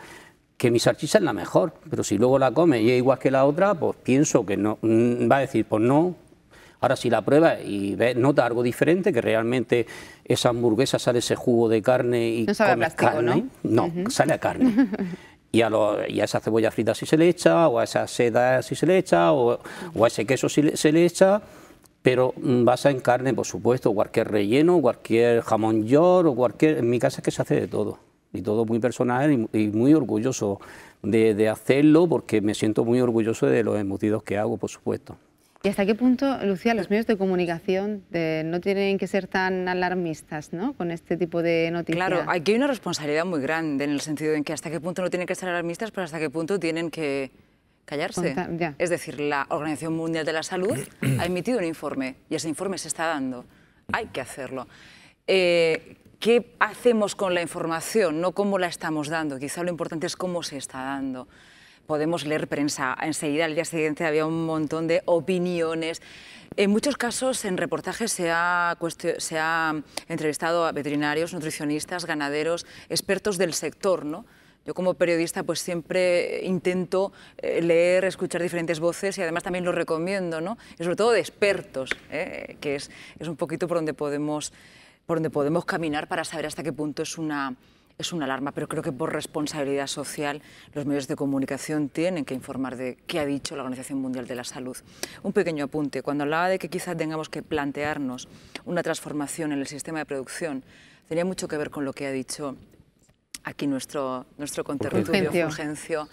que mi salchicha es la mejor, pero si luego la comes y es igual que la otra, pues pienso que no, va a decir, pues no. Ahora si la pruebas y ves, nota algo diferente, que realmente esa hamburguesa sale ese jugo de carne y no sabe comes a plástico, carne, ¿no? No, sale a carne. Y a esa cebolla frita si se le echa, o a esa seda si se le echa, o a ese queso si se le echa. Pero basa en carne, por supuesto, cualquier relleno, cualquier jamón york o cualquier... En mi casa es que se hace de todo, y todo muy personal y muy orgulloso de hacerlo, porque me siento muy orgulloso de los embutidos que hago, por supuesto. ¿Y hasta qué punto, Lucía, los medios de comunicación no tienen que ser tan alarmistas, ¿no?, con este tipo de noticias? Claro, aquí hay una responsabilidad muy grande en el sentido en que hasta qué punto no tienen que ser alarmistas, pero hasta qué punto tienen que... callarse. Es decir, la Organización Mundial de la Salud ha emitido un informe y ese informe se está dando. Hay que hacerlo. ¿Qué hacemos con la información? No cómo la estamos dando. Quizá lo importante es cómo se está dando. Podemos leer prensa. Enseguida, al día siguiente, había un montón de opiniones. En muchos casos, en reportajes se ha entrevistado a veterinarios, nutricionistas, ganaderos, expertos del sector, ¿no? Yo como periodista pues siempre intento leer, escuchar diferentes voces y además también lo recomiendo, ¿no? Y sobre todo de expertos, que es un poquito por donde podemos caminar para saber hasta qué punto es una alarma. Pero creo que por responsabilidad social los medios de comunicación tienen que informar de qué ha dicho la Organización Mundial de la Salud. Un pequeño apunte, cuando hablaba de que quizás tengamos que plantearnos una transformación en el sistema de producción, tenía mucho que ver con lo que ha dicho aquí nuestro contertulio, Fulgencio.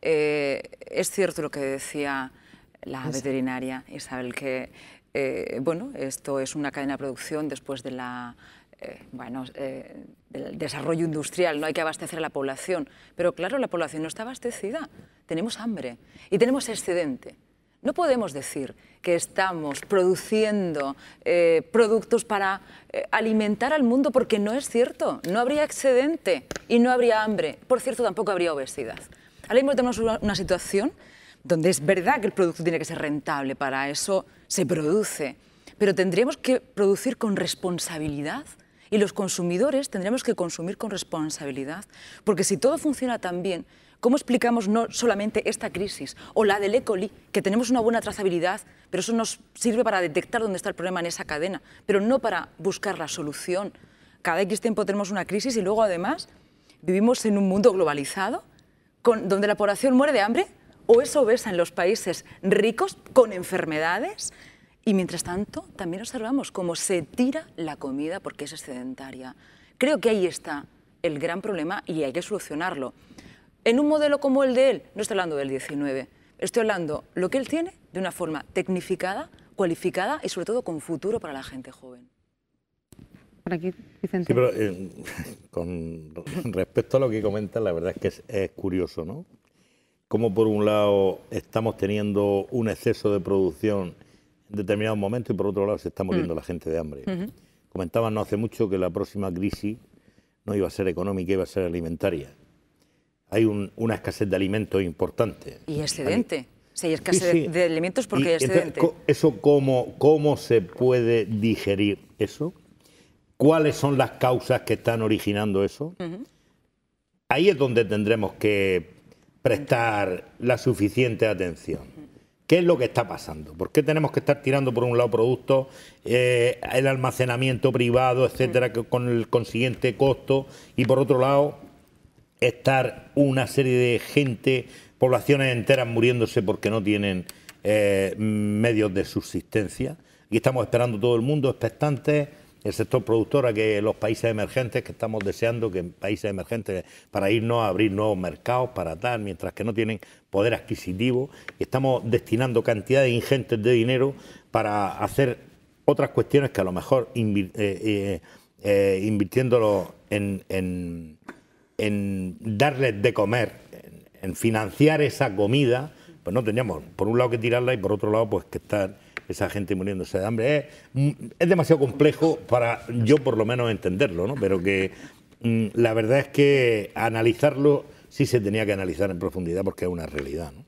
Es cierto lo que decía la veterinaria Isabel, que bueno, esto es una cadena de producción después de del desarrollo industrial, no hay que abastecer a la población. Pero claro, la población no está abastecida, tenemos hambre y tenemos excedente. No podemos decir que estamos produciendo productos para alimentar al mundo, porque no es cierto. No habría excedente y no habría hambre. Por cierto, tampoco habría obesidad. Ahora mismo tenemos una situación donde es verdad que el producto tiene que ser rentable, para eso se produce, pero tendríamos que producir con responsabilidad y los consumidores tendríamos que consumir con responsabilidad, porque si todo funciona tan bien, ¿cómo explicamos no solamente esta crisis o la del E. coli, que tenemos una buena trazabilidad, pero eso nos sirve para detectar dónde está el problema en esa cadena, pero no para buscar la solución? Cada X tiempo tenemos una crisis y luego además vivimos en un mundo globalizado donde la población muere de hambre o es obesa en los países ricos con enfermedades. Y mientras tanto, también observamos cómo se tira la comida porque es excedentaria. Creo que ahí está el gran problema y hay que solucionarlo. En un modelo como el de él, no estoy hablando del 19, estoy hablando lo que él tiene de una forma tecnificada, cualificada y sobre todo con futuro para la gente joven. Por aquí, Vicente. Sí, pero, con respecto a lo que comentas, la verdad es que es curioso, ¿no? Como por un lado estamos teniendo un exceso de producción en determinados momentos y por otro lado se está muriendo la gente de hambre. Comentaban no hace mucho que la próxima crisis no iba a ser económica, iba a ser alimentaria. Hay una escasez de alimentos importante. Y excedente. O sea, hay escasez de alimentos porque hay excedente. Entonces, eso, ¿cómo se puede digerir eso? ¿Cuáles son las causas que están originando eso? Ahí es donde tendremos que prestar la suficiente atención. ¿Qué es lo que está pasando? ¿Por qué tenemos que estar tirando por un lado productos, el almacenamiento privado, etcétera, con el consiguiente costo, y por otro lado estar una serie de gente, poblaciones enteras muriéndose porque no tienen medios de subsistencia? Y estamos esperando todo el mundo, expectantes, el sector productor, a que los países emergentes, que estamos deseando que en países emergentes para irnos a abrir nuevos mercados, para tal, mientras que no tienen poder adquisitivo, y estamos destinando cantidades ingentes de dinero para hacer otras cuestiones que a lo mejor invirtiéndolo en darles de comer, en financiar esa comida, pues no teníamos por un lado que tirarla y por otro lado pues que estar esa gente muriéndose de hambre. Es demasiado complejo para yo por lo menos entenderlo, ¿no? Pero que la verdad es que analizarlo sí se tenía que analizar en profundidad porque es una realidad, ¿no?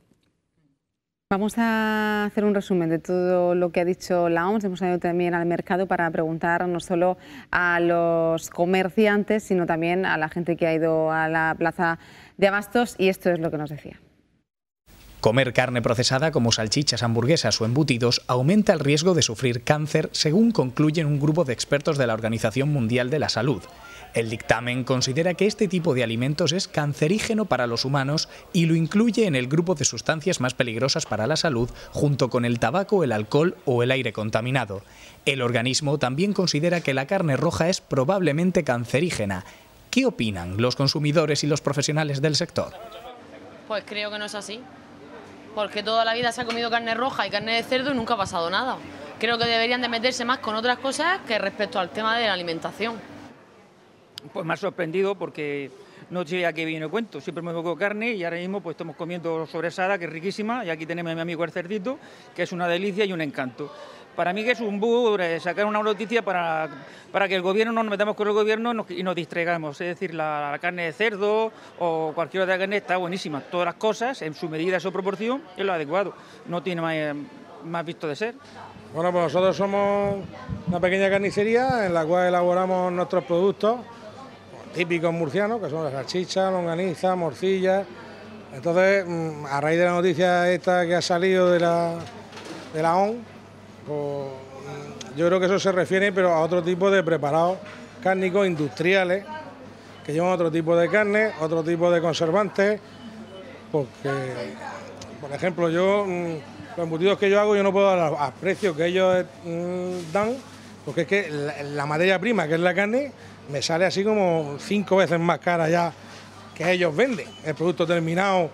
Vamos a hacer un resumen de todo lo que ha dicho la OMS. Hemos ido también al mercado para preguntar no solo a los comerciantes, sino también a la gente que ha ido a la plaza de abastos, y esto es lo que nos decía. Comer carne procesada como salchichas, hamburguesas o embutidos aumenta el riesgo de sufrir cáncer, según concluyen un grupo de expertos de la Organización Mundial de la Salud. El dictamen considera que este tipo de alimentos es cancerígeno para los humanos y lo incluye en el grupo de sustancias más peligrosas para la salud, junto con el tabaco, el alcohol o el aire contaminado. El organismo también considera que la carne roja es probablemente cancerígena. ¿Qué opinan los consumidores y los profesionales del sector? Pues creo que no es así. Porque toda la vida se ha comido carne roja y carne de cerdo y nunca ha pasado nada. Creo que deberían de meterse más con otras cosas que respecto al tema de la alimentación. Pues me ha sorprendido porque no sé a qué viene el cuento. Siempre me toco carne y ahora mismo pues estamos comiendo sobresada, que es riquísima, y aquí tenemos a mi amigo el cerdito, que es una delicia y un encanto. Para mí que es un bug sacar una noticia para que el gobierno, no nos metamos con el gobierno y nos distraigamos. Es decir, la carne de cerdo o cualquier otra carne está buenísima. Todas las cosas, en su medida, en su proporción, es lo adecuado. No tiene más visto de ser. Bueno, pues nosotros somos una pequeña carnicería en la cual elaboramos nuestros productos típicos murcianos, que son las salchichas, longaniza, morcilla. Entonces, a raíz de la noticia esta que ha salido de la OMS, yo creo que eso se refiere, pero a otro tipo de preparados cárnicos industriales que llevan otro tipo de carne, otro tipo de conservantes, porque, por ejemplo, los embutidos que yo hago yo no puedo dar a precios que ellos dan, porque es que la materia prima, que es la carne, me sale así como 5 veces más cara ya que ellos venden, el producto terminado,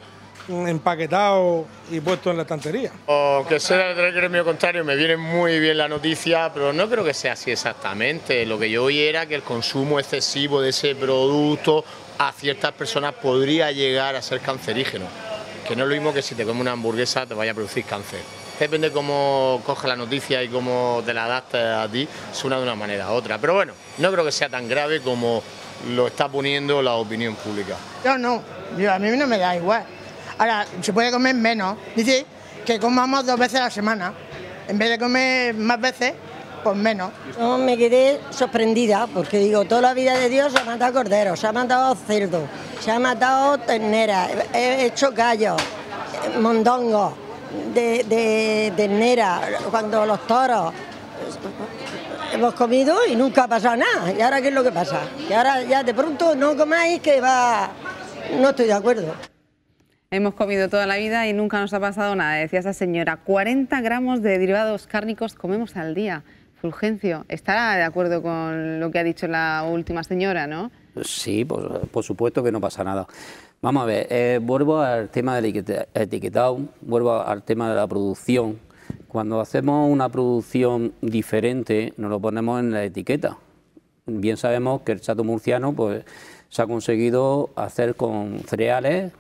empaquetado y puesto en la estantería. O que sea del gremio contrario, me viene muy bien la noticia, pero no creo que sea así exactamente. Lo que yo oí era que el consumo excesivo de ese producto a ciertas personas podría llegar a ser cancerígeno, que no es lo mismo que si te comes una hamburguesa te vaya a producir cáncer. Depende cómo cojas la noticia y cómo te la adaptes a ti, suena de una manera a otra. Pero bueno, no creo que sea tan grave como lo está poniendo la opinión pública. Yo a mí no me da igual. Ahora, se puede comer menos. Dice que comamos 2 veces a la semana. En vez de comer más veces, pues menos. Yo me quedé sorprendida porque digo, toda la vida de Dios se ha matado cordero, se ha matado cerdo, se ha matado ternera, he hecho gallos, mondongos de ternera, cuando los toros. Hemos comido y nunca ha pasado nada. ¿Y ahora qué es lo que pasa? Y ahora ya de pronto no comáis, que va... No estoy de acuerdo. Hemos comido toda la vida y nunca nos ha pasado nada, decía esa señora. 40 gramos de derivados cárnicos comemos al día. Fulgencio, ¿estará de acuerdo con lo que ha dicho la última señora, no? Sí, por supuesto que no pasa nada. Vamos a ver, vuelvo al tema del etiquetado, vuelvo al tema de la producción. Cuando hacemos una producción diferente, nos lo ponemos en la etiqueta. Bien sabemos que el chato murciano pues, se ha conseguido hacer con cereales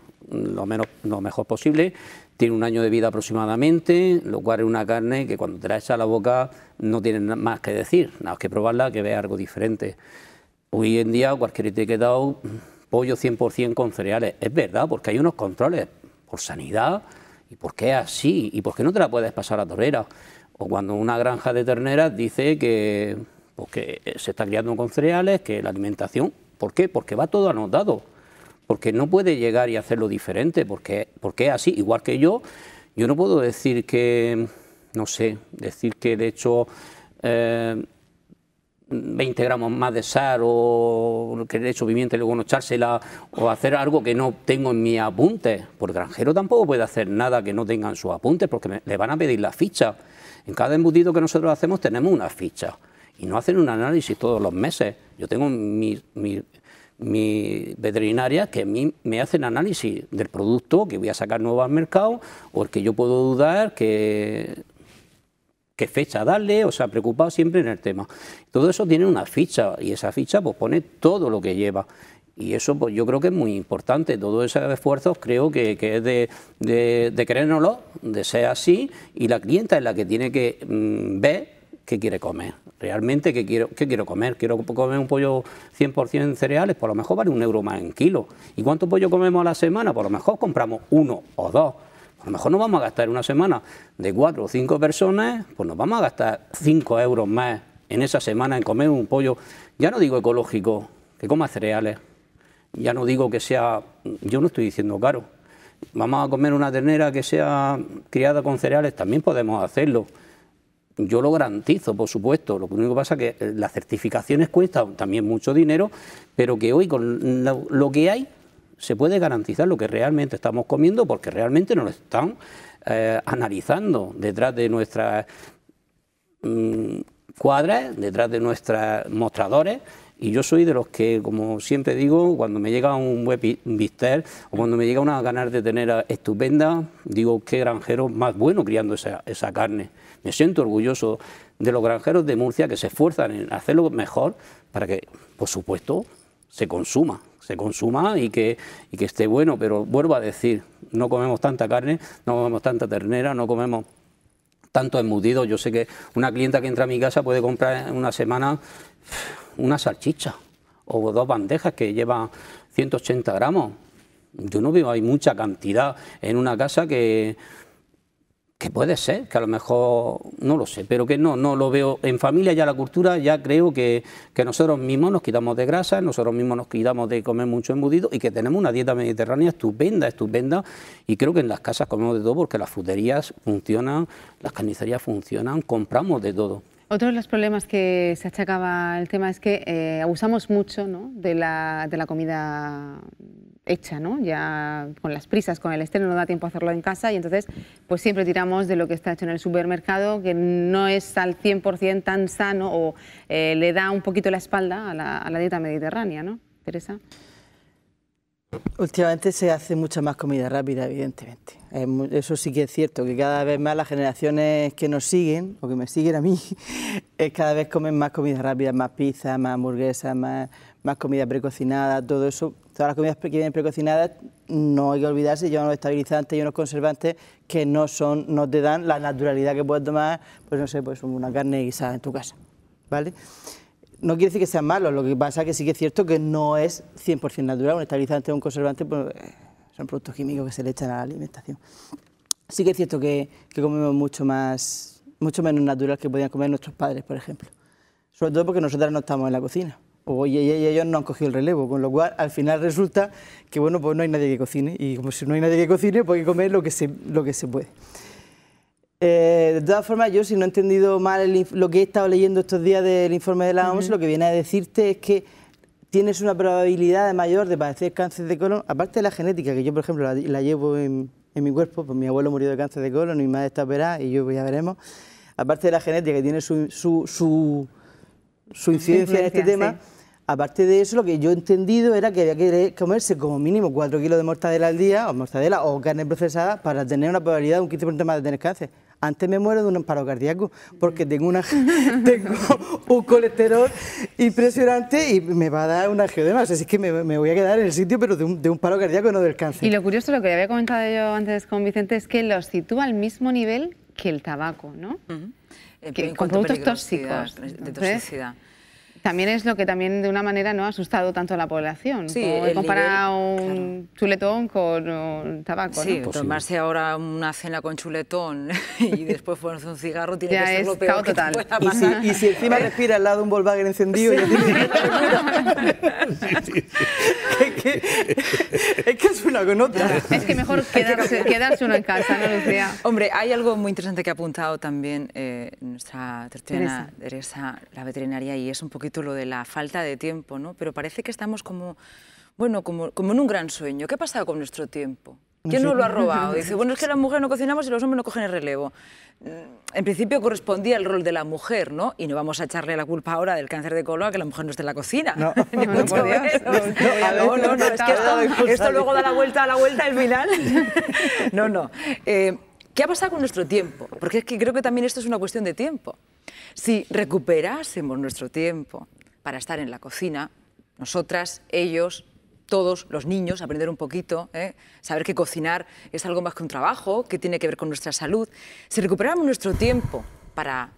lo mejor posible. Tiene un año de vida aproximadamente, lo cual es una carne que cuando te la echas a la boca no tiene nada más que decir, nada más que probarla, que veas algo diferente. Hoy en día cualquier etiquetado, pollo 100% con cereales, es verdad, porque hay unos controles por sanidad. ¿Y por qué así? ¿Y por qué no te la puedes pasar a torera? O cuando una granja de terneras dice que, pues que se está criando con cereales, que la alimentación... ¿Por qué? Porque va todo anotado. Porque no puede llegar y hacerlo diferente. Porque es así. Igual que yo no puedo decir que... No sé, decir que le echo 20 gramos más de sal o que le echo pimienta y luego no echársela, o hacer algo que no tengo en mis apuntes. Por granjero tampoco puede hacer nada que no tengan sus apuntes, porque le van a pedir la ficha. En cada embutido que nosotros hacemos tenemos una ficha y no hacen un análisis todos los meses. Yo tengo mi veterinaria que a mí me hacen análisis del producto que voy a sacar nuevo al mercado, o el que yo puedo dudar que... qué fecha darle, o sea, preocupado siempre en el tema. Todo eso tiene una ficha, y esa ficha pues pone todo lo que lleva, y eso pues yo creo que es muy importante. Todos esos esfuerzos creo que es de creérnoslo, de ser así, y la clienta es la que tiene que ver qué quiere comer, realmente qué quiero comer. Quiero comer un pollo 100% en cereales, por lo mejor vale 1 euro más en kilo. ¿Y cuánto pollo comemos a la semana? Por lo mejor compramos 1 o 2. A lo mejor nos vamos a gastar en una semana de 4 o 5 personas, pues nos vamos a gastar 5 euros más en esa semana en comer un pollo, ya no digo ecológico, que coma cereales, ya no digo que sea, yo no estoy diciendo caro. Vamos a comer una ternera que sea criada con cereales, también podemos hacerlo. Yo lo garantizo, por supuesto. Lo único que pasa es que las certificaciones cuestan también mucho dinero, pero que hoy con lo que hay, se puede garantizar lo que realmente estamos comiendo, porque realmente nos lo están analizando detrás de nuestras cuadras, detrás de nuestros mostradores. Y yo soy de los que, como siempre digo, cuando me llega un buen bistec o cuando me llega una ganar de ternera estupenda, digo, qué granjero más bueno criando esa carne. Me siento orgulloso de los granjeros de Murcia que se esfuerzan en hacerlo mejor para que, por supuesto, se consuma y que esté bueno. Pero vuelvo a decir, no comemos tanta carne, no comemos tanta ternera, no comemos tanto embutido. Yo sé que una clienta que entra a mi casa puede comprar en una semana una salchicha o 2 bandejas que llevan 180 gramos. Yo no veo, hay mucha cantidad en una casa que puede ser, que a lo mejor, no lo sé, pero que no lo veo. En familia ya la cultura, ya creo que nosotros mismos nos quitamos de grasa, nosotros mismos nos quitamos de comer mucho embutido y que tenemos una dieta mediterránea estupenda, y creo que en las casas comemos de todo porque las fruterías funcionan, las carnicerías funcionan, compramos de todo. Otro de los problemas que se achacaba el tema es que abusamos mucho, ¿no?, de la comida hecha, ¿no? Ya con las prisas, con el estreno, no da tiempo a hacerlo en casa, y entonces pues siempre tiramos de lo que está hecho en el supermercado, que no es al 100% tan sano, o le da un poquito la espalda a la dieta mediterránea, ¿no, Teresa? Últimamente se hace mucha más comida rápida, evidentemente. Eso sí que es cierto, que cada vez más las generaciones que nos siguen, o que me siguen a mí, cada vez comen más comida rápida, más pizza, más hamburguesas, más comida precocinada, todo eso. Todas las comidas que vienen precocinadas, no hay que olvidarse, llevan unos estabilizantes y unos conservantes que no te dan la naturalidad que puedes tomar, pues no sé, pues una carne guisada en tu casa, ¿vale? No quiere decir que sean malos, lo que pasa es que sí que es cierto que no es 100% natural. Un estabilizante o un conservante pues, son productos químicos que se le echan a la alimentación. Sí que es cierto que comemos mucho menos natural que podían comer nuestros padres, por ejemplo. Sobre todo porque nosotras no estamos en la cocina. Y ellos no han cogido el relevo, con lo cual al final resulta que bueno, pues no hay nadie que cocine. Y como si no hay nadie que cocine, pues hay que comer lo que se puede. De todas formas, yo si no he entendido mal lo que he estado leyendo estos días del informe de la OMS, lo que viene a decirte es que tienes una probabilidad mayor de padecer cáncer de colon, aparte de la genética, que yo, por ejemplo, la llevo en mi cuerpo, pues mi abuelo murió de cáncer de colon, mi madre está operada y yo ya veremos, aparte de la genética que tiene su incidencia en este tema, aparte de eso, lo que yo he entendido era que había que comerse como mínimo 4 kilos de mortadela al día, o mortadela o carne procesada, para tener una probabilidad de un 15% más de tener cáncer. Antes me muero de un paro cardíaco porque tengo un colesterol impresionante y me va a dar un angioedema. Así es que me voy a quedar en el sitio, pero de un paro cardíaco, no del cáncer. Y lo curioso, lo que había comentado yo antes con Vicente, es que los sitúa al mismo nivel que el tabaco, ¿no? Que, con productos tóxicos. De toxicidad. También es lo que también de una manera no ha asustado tanto a la población. Sí, comparar un chuletón con un tabaco. Sí, ¿no? Tomarse ahora una cena con chuletón y después ponerse un cigarro tiene que ser lo peor que total. Y si encima respira al lado de un Volkswagen encendido... Sí. Es que es una con otra. Es que mejor quedarse uno en casa, ¿no, Lucía? Hombre, hay algo muy interesante que ha apuntado también nuestra tertuliana Teresa, la veterinaria, y es un poquito lo de la falta de tiempo, ¿no? Pero parece que estamos como en un gran sueño. ¿Qué ha pasado con nuestro tiempo? ¿Quién nos lo ha robado? Dice, bueno, es que las mujeres no cocinamos y los hombres no cogen el relevo. En principio correspondía el rol de la mujer, ¿no? Y no vamos a echarle la culpa ahora del cáncer de colon a que la mujer no esté en la cocina. No, no, es que esto luego da la vuelta al final. No, no. ¿Qué ha pasado con nuestro tiempo? Porque es que creo que también esto es una cuestión de tiempo. Si recuperásemos nuestro tiempo para estar en la cocina, nosotras, ellos... todos los niños, aprender un poquito, saber que cocinar es algo más que un trabajo, que tiene que ver con nuestra salud. Si recuperamos nuestro tiempo para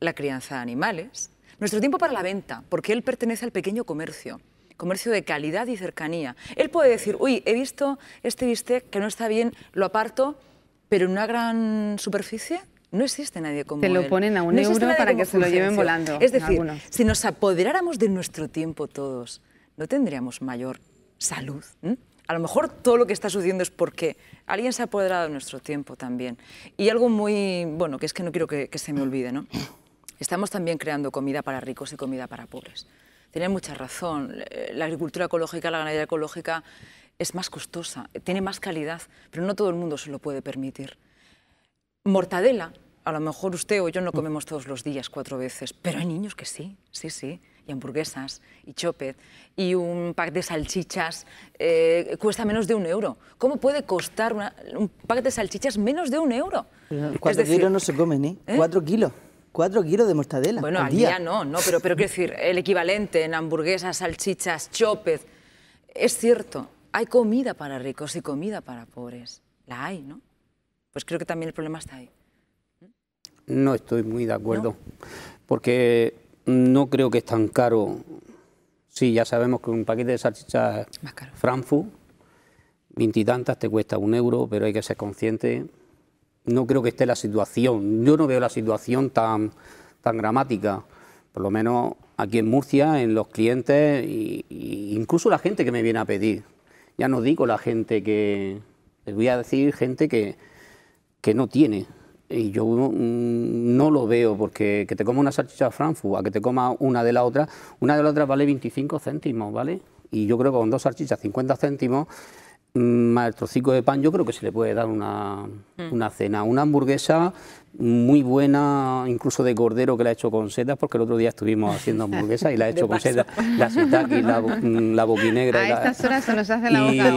la crianza de animales, nuestro tiempo para la venta, porque él pertenece al pequeño comercio, comercio de calidad y cercanía. Él puede decir, uy, he visto este bistec que no está bien, lo aparto, pero en una gran superficie no existe nadie como él. Te lo ponen a €1 para que se lo lleven volando. Es decir, si nos apoderáramos de nuestro tiempo todos, no tendríamos mayor salud. A lo mejor todo lo que está sucediendo es porque alguien se ha apoderado de nuestro tiempo también. Y algo muy bueno, que es que no quiero que se me olvide, ¿no? Estamos también creando comida para ricos y comida para pobres. Tienen mucha razón. La agricultura ecológica, la ganadería ecológica es más costosa, tiene más calidad, pero no todo el mundo se lo puede permitir. Mortadela, a lo mejor usted o yo no comemos todos los días 4 veces, pero hay niños que sí, sí, sí. Y hamburguesas, y chopet, y un pack de salchichas cuesta menos de €1. ¿Cómo puede costar un pack de salchichas menos de €1? 4 kilos no se comen, ¿eh? 4 kilos. 4 kilos de mortadela. Bueno, al día no, pero quiero decir, el equivalente en hamburguesas, salchichas, chopet. Es cierto, hay comida para ricos y comida para pobres. La hay, ¿no? Pues creo que también el problema está ahí. No estoy muy de acuerdo, porque... no creo que es tan caro. Sí, ya sabemos que un paquete de salchichas Frankfurt, 20 y tantas, te cuesta €1, pero hay que ser consciente. No creo que esté la situación. Yo no veo la situación tan dramática. Por lo menos aquí en Murcia, en los clientes, e incluso la gente que me viene a pedir. Ya no digo la gente que... les voy a decir gente que no tiene... y yo no lo veo, porque que te coma una salchicha Frankfurt a que te coma una de las otras vale 25 céntimos, ¿vale? Y yo creo que con 2 salchichas, 50 céntimos, más el trocico de pan, yo creo que se le puede dar una cena. Una hamburguesa muy buena, incluso de cordero, que la he hecho con setas, porque el otro día estuvimos haciendo hamburguesas y la he hecho con setas, la sitaki, la boquinegra. A estas horas se nos hace la boca.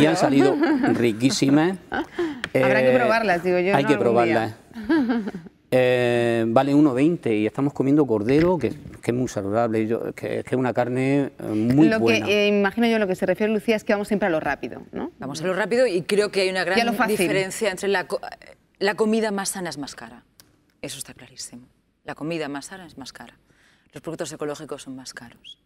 Y han salido riquísimas. Habrá que probarlas, digo yo. Hay que probarlas. Vale €1,20 y estamos comiendo cordero, que es muy saludable, que es una carne muy buena. Lo que imagino yo, lo que se refiere, Lucía, es que vamos siempre a lo rápido, ¿no? Vamos a lo rápido, y creo que hay una gran diferencia entre la comida más sana es más cara. Eso está clarísimo. La comida más sana es más cara. Los productos ecológicos son más caros.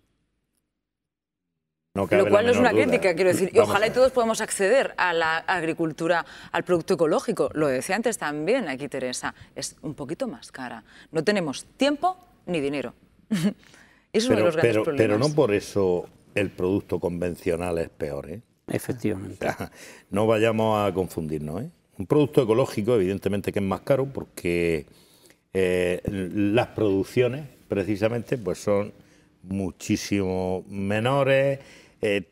No, lo cual no es una crítica, quiero decir, y ojalá y todos podamos acceder a la agricultura, al producto ecológico. Lo decía antes también aquí Teresa, es un poquito más cara. No tenemos tiempo ni dinero. Eso es uno de los grandes problemas. Pero no por eso el producto convencional es peor, ¿eh? Efectivamente. O sea, no vayamos a confundirnos, ¿eh? Un producto ecológico, evidentemente, que es más caro porque las producciones, precisamente, pues son muchísimo menores,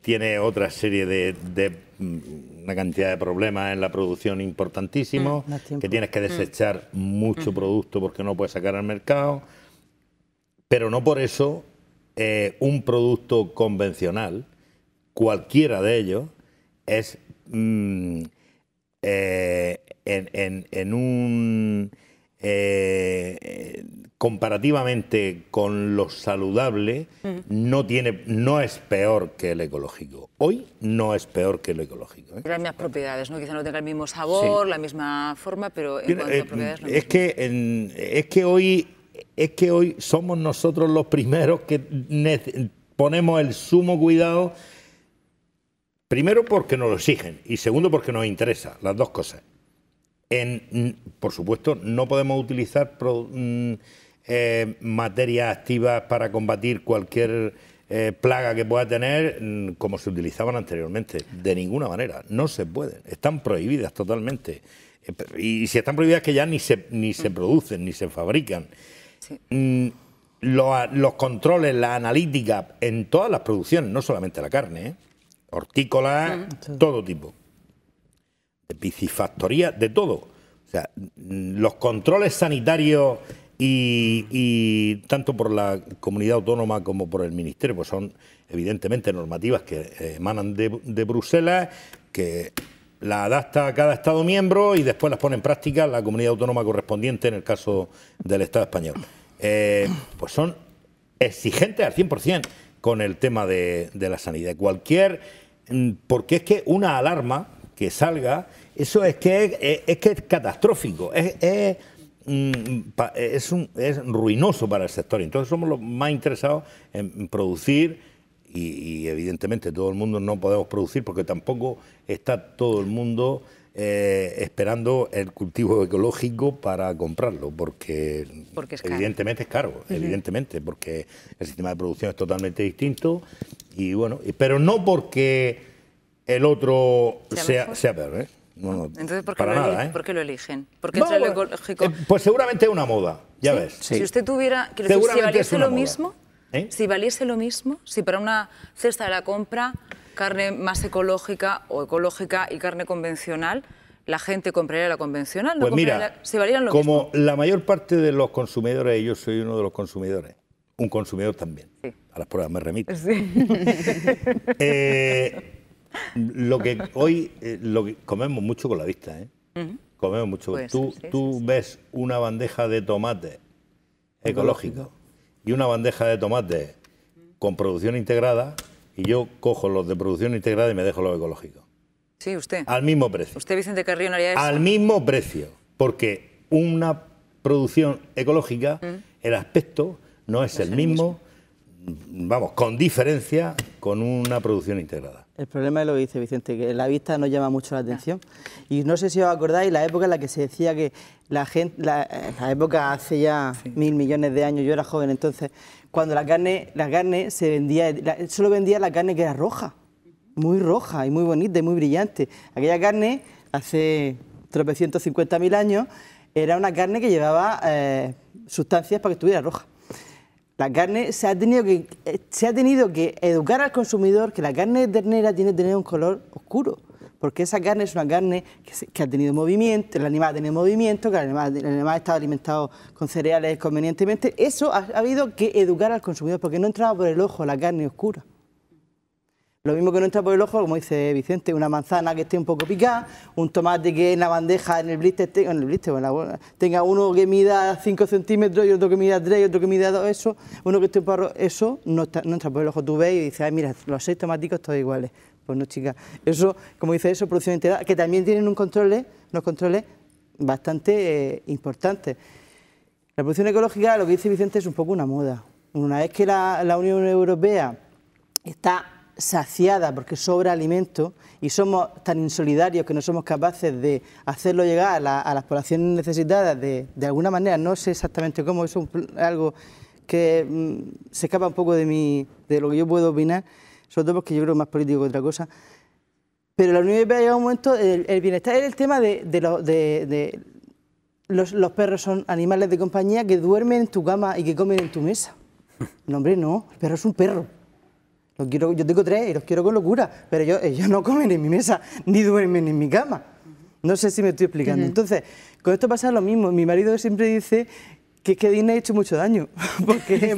tiene otra serie de una cantidad de problemas en la producción importantísimos, que tienes que desechar mucho producto porque no puedes sacar al mercado, pero no por eso un producto convencional, cualquiera de ellos, es comparativamente con lo saludable, no es peor que el ecológico. Hoy no es peor que el ecológico. Las mismas propiedades, ¿no? Quizá no tenga el mismo sabor, sí, la misma forma, pero en cuanto a propiedades... No es, es que hoy somos nosotros los primeros que ponemos el sumo cuidado, primero porque nos lo exigen y segundo porque nos interesa, las dos cosas. Por supuesto, no podemos utilizar materias activas para combatir cualquier plaga que pueda tener como se utilizaban anteriormente. De ninguna manera, no se pueden, están prohibidas totalmente. Y si están prohibidas, que ya ni se producen, ni se fabrican. Sí. Los controles, la analítica en todas las producciones, no solamente la carne, hortícola, todo tipo. De piscifactoría, de todo. O sea, los controles sanitarios y tanto por la comunidad autónoma como por el ministerio, pues son evidentemente normativas que emanan de Bruselas, que la adapta a cada Estado miembro y después las pone en práctica la comunidad autónoma correspondiente en el caso del Estado español. Pues son exigentes al 100% con el tema de la sanidad. Porque es que una alarma que salga, eso es que es catastrófico, es ruinoso para el sector. Entonces somos los más interesados en producir y evidentemente todo el mundo no podemos producir porque tampoco está todo el mundo esperando el cultivo ecológico para comprarlo, porque es evidentemente caro. Es caro, evidentemente, porque el sistema de producción es totalmente distinto y bueno, pero no porque el otro sea peor, ¿eh? No, entonces, ¿por qué lo eligen? ¿Por qué entra lo ecológico? Pues seguramente es una moda, ya ves. Sí. Si usted tuviera... Si valiese lo mismo, si valiese lo mismo, si para una cesta de la compra, carne más ecológica o ecológica y carne convencional, la gente compraría la convencional, pues mira, si valieran lo mismo. Como la mayor parte de los consumidores, y yo soy uno de los consumidores, un consumidor también, sí, a las pruebas me remito. Sí. Lo que hoy comemos mucho con la vista, ¿eh? Comemos mucho. Pues, tú ves una bandeja de tomate ecológico y una bandeja de tomate con producción integrada, y yo cojo los de producción integrada y me dejo los ecológicos. Sí, usted. Al mismo precio. Usted, Vicente Carrión, haría eso. Al mismo precio, porque una producción ecológica, el aspecto no es el mismo, vamos, con diferencia, con una producción integrada. El problema es lo que dice Vicente, que la vista no llama mucho la atención. Y no sé si os acordáis la época en la que se decía que la gente... La época hace ya 1000 millones de años, yo era joven entonces, cuando la carne se vendía... Solo vendía la carne que era roja, muy roja y muy bonita y muy brillante. Aquella carne, hace 350.000 años, era una carne que llevaba sustancias para que estuviera roja. La carne se ha tenido que educar al consumidor que la carne de ternera tiene que tener un color oscuro, porque esa carne es una carne que ha tenido movimiento, el animal ha tenido movimiento, que el animal ha estado alimentado con cereales convenientemente. Eso ha habido que educar al consumidor, porque no entraba por el ojo la carne oscura. Lo mismo que no entra por el ojo, como dice Vicente, una manzana que esté un poco picada, un tomate que en la bandeja, en el blister, tenga uno que mida 5 centímetros y otro que mida 3 y otro que mida 2, uno que esté parro, eso no entra por el ojo. Tú ves y dices, ay, mira, los 6 tomáticos todos iguales. Pues no, chica. Eso, como dice eso, producción integral, que también tienen unos controles bastante importantes. La producción ecológica, lo que dice Vicente, es un poco una moda. Una vez que la Unión Europea está saciada porque sobra alimento y somos tan insolidarios que no somos capaces de hacerlo llegar a las poblaciones necesitadas de alguna manera, no sé exactamente cómo, eso es algo que se escapa un poco de lo que yo puedo opinar, sobre todo porque yo creo más político que otra cosa, pero la Unión Europea ha llegado a un momento, el bienestar es el tema de los perros son animales de compañía que duermen en tu cama y que comen en tu mesa. No, hombre, no. El perro es un perro. Lo quiero, yo tengo tres y los quiero con locura, pero ellos no comen en mi mesa, ni duermen en mi cama. No sé si me estoy explicando. Entonces, con esto pasa lo mismo. Mi marido siempre dice que Disney ha hecho mucho daño, porque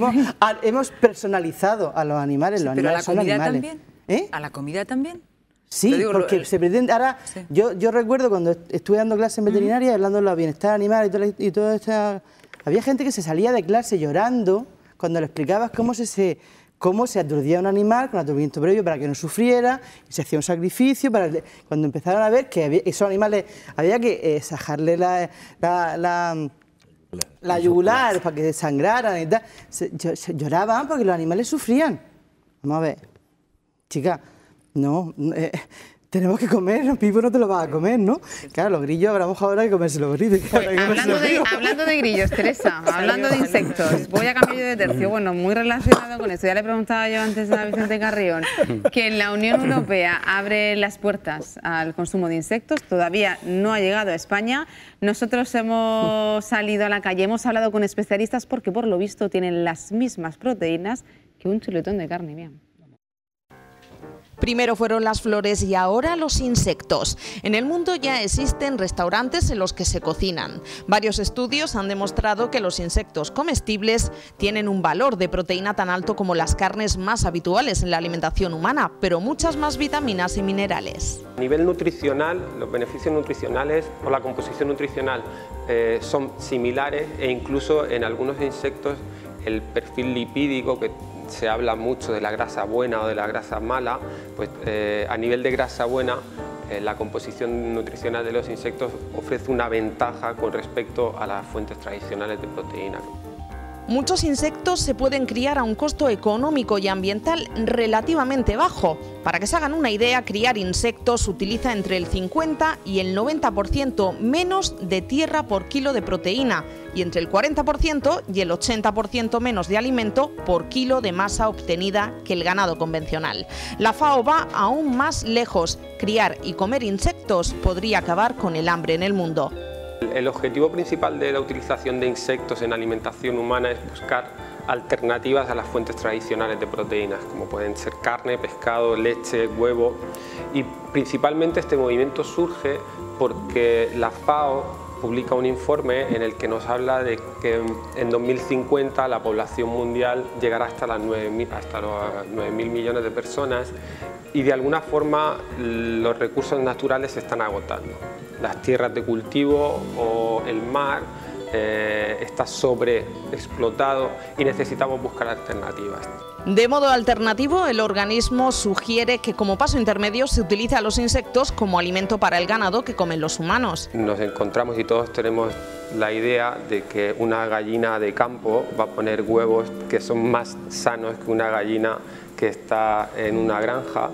hemos personalizado a los animales. Sí, los animales pero a la comida también. ¿Eh? ¿A la comida también? Sí, digo, porque se pretende... Ahora, sí. yo recuerdo cuando estuve dando clases en veterinaria, hablando de los bienestar animal y todo esto... Había gente que se salía de clase llorando cuando le explicabas cómo se aturdía un animal con aturdimiento previo para que no sufriera, y se hacía un sacrificio, cuando empezaron a ver que esos animales había que sajarle la yugular para que sangraran y tal, lloraban porque los animales sufrían. Vamos a ver, chica, no... tenemos que comer, los pibos no te lo vas a comer, ¿no? Claro, los grillos habrá mojado ahora que comerse los grillos. Pues, hablando de grillos, Teresa, hablando de insectos, voy a cambiar de tercio. Bueno, muy relacionado con esto, ya le preguntaba yo antes a Vicente Carrión, que en la Unión Europea abre las puertas al consumo de insectos, todavía no ha llegado a España. Nosotros hemos salido a la calle, hemos hablado con especialistas porque por lo visto tienen las mismas proteínas que un chuletón de carne, mía. Primero fueron las flores y ahora los insectos. En el mundo ya existen restaurantes en los que se cocinan. Varios estudios han demostrado que los insectos comestibles tienen un valor de proteína tan alto como las carnes más habituales en la alimentación humana, pero muchas más vitaminas y minerales. A nivel nutricional, los beneficios nutricionales o la composición nutricional son similares, e incluso en algunos insectos el perfil lipídico, que se habla mucho de la grasa buena o de la grasa mala, pues a nivel de grasa buena la composición nutricional de los insectos ofrece una ventaja con respecto a las fuentes tradicionales de proteína. Muchos insectos se pueden criar a un costo económico y ambiental relativamente bajo. Para que se hagan una idea, criar insectos utiliza entre el 50 y el 90% menos de tierra por kilo de proteína y entre el 40% y el 80% menos de alimento por kilo de masa obtenida que el ganado convencional. La FAO va aún más lejos. Criar y comer insectos podría acabar con el hambre en el mundo. El objetivo principal de la utilización de insectos en alimentación humana es buscar alternativas a las fuentes tradicionales de proteínas, como pueden ser carne, pescado, leche, huevo, y principalmente este movimiento surge porque la FAO publica un informe en el que nos habla de que en 2050 la población mundial llegará hasta los 9.000 millones de personas, y de alguna forma los recursos naturales se están agotando. Las tierras de cultivo o el mar está sobreexplotado y necesitamos buscar alternativas. De modo alternativo, el organismo sugiere que como paso intermedio se utiliza a los insectos como alimento para el ganado que comen los humanos. Nos encontramos y todos tenemos la idea de que una gallina de campo va a poner huevos que son más sanos que una gallina que está en una granja.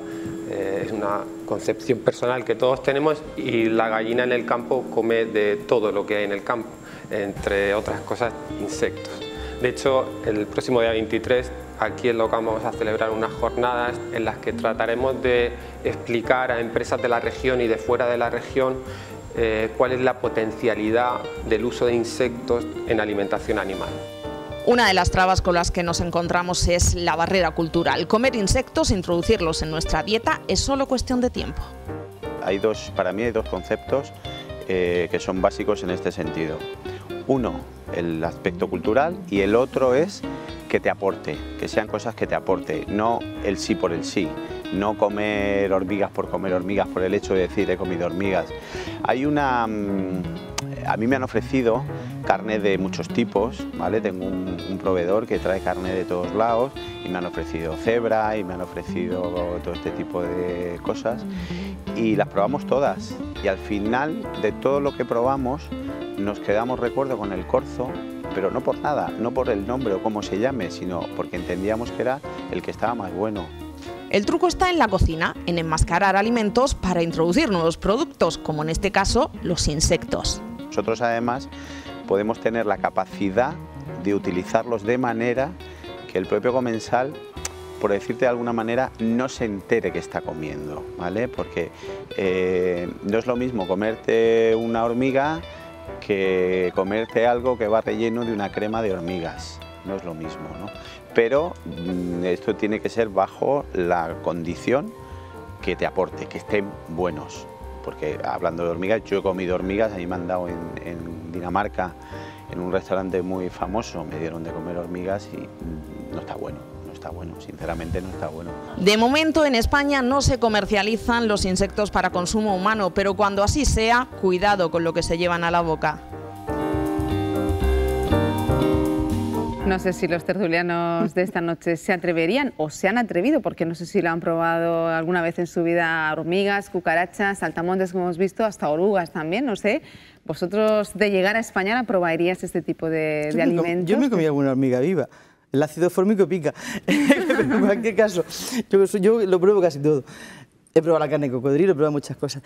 Es una concepción personal que todos tenemos, y la gallina en el campo come de todo lo que hay en el campo, entre otras cosas insectos. De hecho, el próximo día 23 aquí en Locam vamos a celebrar unas jornadas en las que trataremos de explicar a empresas de la región y de fuera de la región cuál es la potencialidad del uso de insectos en alimentación animal. Una de las trabas con las que nos encontramos es la barrera cultural. Comer insectos, introducirlos en nuestra dieta, es solo cuestión de tiempo. Para mí hay dos conceptos que son básicos en este sentido. Uno, el aspecto cultural, y el otro es que te aporte, que sean cosas que te aporte, no el sí por el sí. No comer hormigas por comer hormigas, por el hecho de decir he comido hormigas. A mí me han ofrecido carne de muchos tipos, ¿vale? Tengo un proveedor que trae carne de todos lados y me han ofrecido cebra y me han ofrecido todo este tipo de cosas, y las probamos todas, y al final de todo lo que probamos nos quedamos, recuerdo, con el corzo, pero no por nada, no por el nombre o cómo se llame, sino porque entendíamos que era el que estaba más bueno. El truco está en la cocina, en enmascarar alimentos para introducir nuevos productos, como en este caso los insectos. Nosotros además podemos tener la capacidad de utilizarlos de manera que el propio comensal, por decirte de alguna manera, no se entere que está comiendo, ¿vale? Porque no es lo mismo comerte una hormiga que comerte algo que va relleno de una crema de hormigas, no es lo mismo, ¿no? Pero esto tiene que ser bajo la condición que te aporte, que estén buenos. Porque hablando de hormigas, yo he comido hormigas, a mí me han dado en Dinamarca, en un restaurante muy famoso, me dieron de comer hormigas y no está bueno, no está bueno, sinceramente no está bueno. De momento en España no se comercializan los insectos para consumo humano, pero cuando así sea, cuidado con lo que se llevan a la boca. No sé si los tertulianos de esta noche se atreverían o se han atrevido, porque no sé si lo han probado alguna vez en su vida, hormigas, cucarachas, saltamontes, como hemos visto, hasta orugas también, no sé. ¿Vosotros de llegar a España probaríais este tipo de alimentos? Yo me comí alguna hormiga viva. El ácido fórmico pica, pero en cualquier caso, yo lo pruebo casi todo. He probado la carne de cocodrilo, he probado muchas cosas.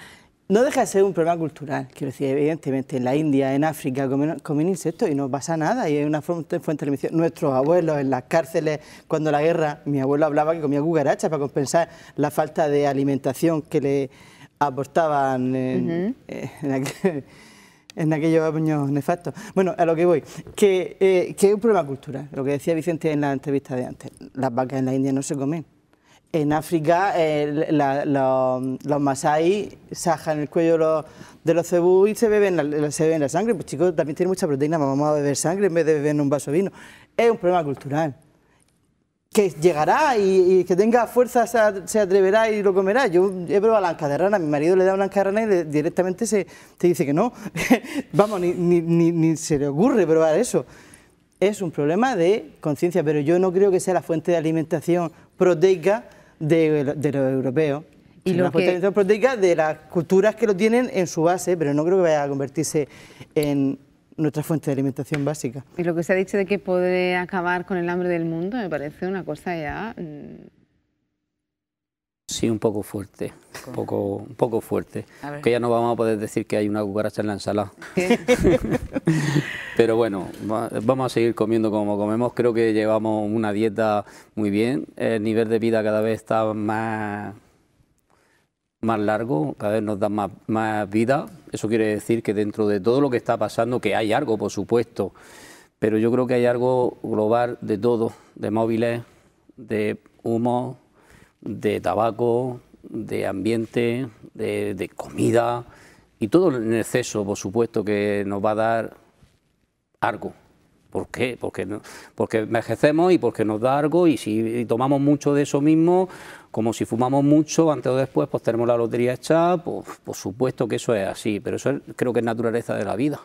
No deja de ser un problema cultural, quiero decir, evidentemente en la India, en África, comen insectos y no pasa nada, y es una fuente de alimentación. Nuestros abuelos en las cárceles, cuando la guerra, mi abuelo hablaba que comía cucarachas para compensar la falta de alimentación que le aportaban en aquellos años nefastos. Bueno, a lo que voy, que es un problema cultural, lo que decía Vicente en la entrevista de antes, las vacas en la India no se comen. En África, los masái sajan el cuello de los cebús y se beben la sangre. Pues chicos, también tiene mucha proteína, vamos a beber sangre en vez de beber un vaso de vino. Es un problema cultural, que llegará y que tenga fuerza se atreverá y lo comerá. Yo he probado la anca de rana, mi marido le da una anca de rana y directamente te dice que no. Vamos, ni se le ocurre probar eso. Es un problema de conciencia, pero yo no creo que sea la fuente de alimentación proteica de los europeos. Y la alimentación proteica de las culturas que lo tienen en su base, pero no creo que vaya a convertirse en nuestra fuente de alimentación básica. Y lo que se ha dicho de que puede acabar con el hambre del mundo me parece una cosa ya... Sí, un poco fuerte, un poco fuerte, que ya no vamos a poder decir que hay una cucaracha en la ensalada. Pero bueno, vamos a seguir comiendo como comemos, creo que llevamos una dieta muy bien, el nivel de vida cada vez está más largo, cada vez nos da más vida, eso quiere decir que dentro de todo lo que está pasando, que hay algo por supuesto, pero yo creo que hay algo global de todo, de móviles, de humo, de tabaco, de ambiente, de comida y todo en exceso, por supuesto, que nos va a dar algo. ¿Por qué? Porque envejecemos y porque nos da algo, y si tomamos mucho de eso mismo, como si fumamos mucho, antes o después pues tenemos la lotería hecha, pues, por supuesto que eso es así, pero eso creo que es naturaleza de la vida.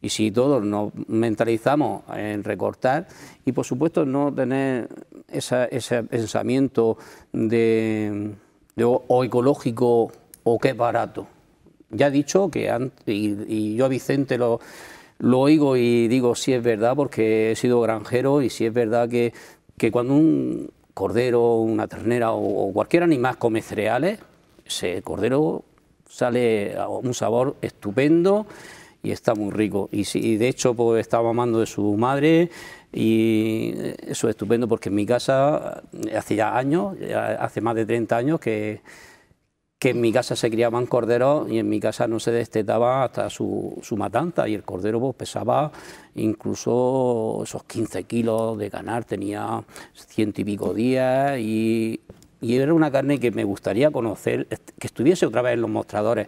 Y si todos nos mentalizamos en recortar y por supuesto no tener ese pensamiento de o ecológico o qué barato. Ya he dicho que antes, y yo a Vicente lo oigo y digo sí es verdad porque he sido granjero y sí es verdad que cuando un cordero, una ternera o cualquier animal come cereales, ese cordero sale a un sabor estupendo. Y está muy rico, y de hecho pues estaba mamando de su madre, y eso es estupendo, porque en mi casa hace ya años, hace más de 30 años que en mi casa se criaban corderos, y en mi casa no se destetaba hasta su matanza, y el cordero pues pesaba incluso esos 15 kilos de ganar, tenía 100 y pico días, y era una carne que me gustaría conocer, que estuviese otra vez en los mostradores.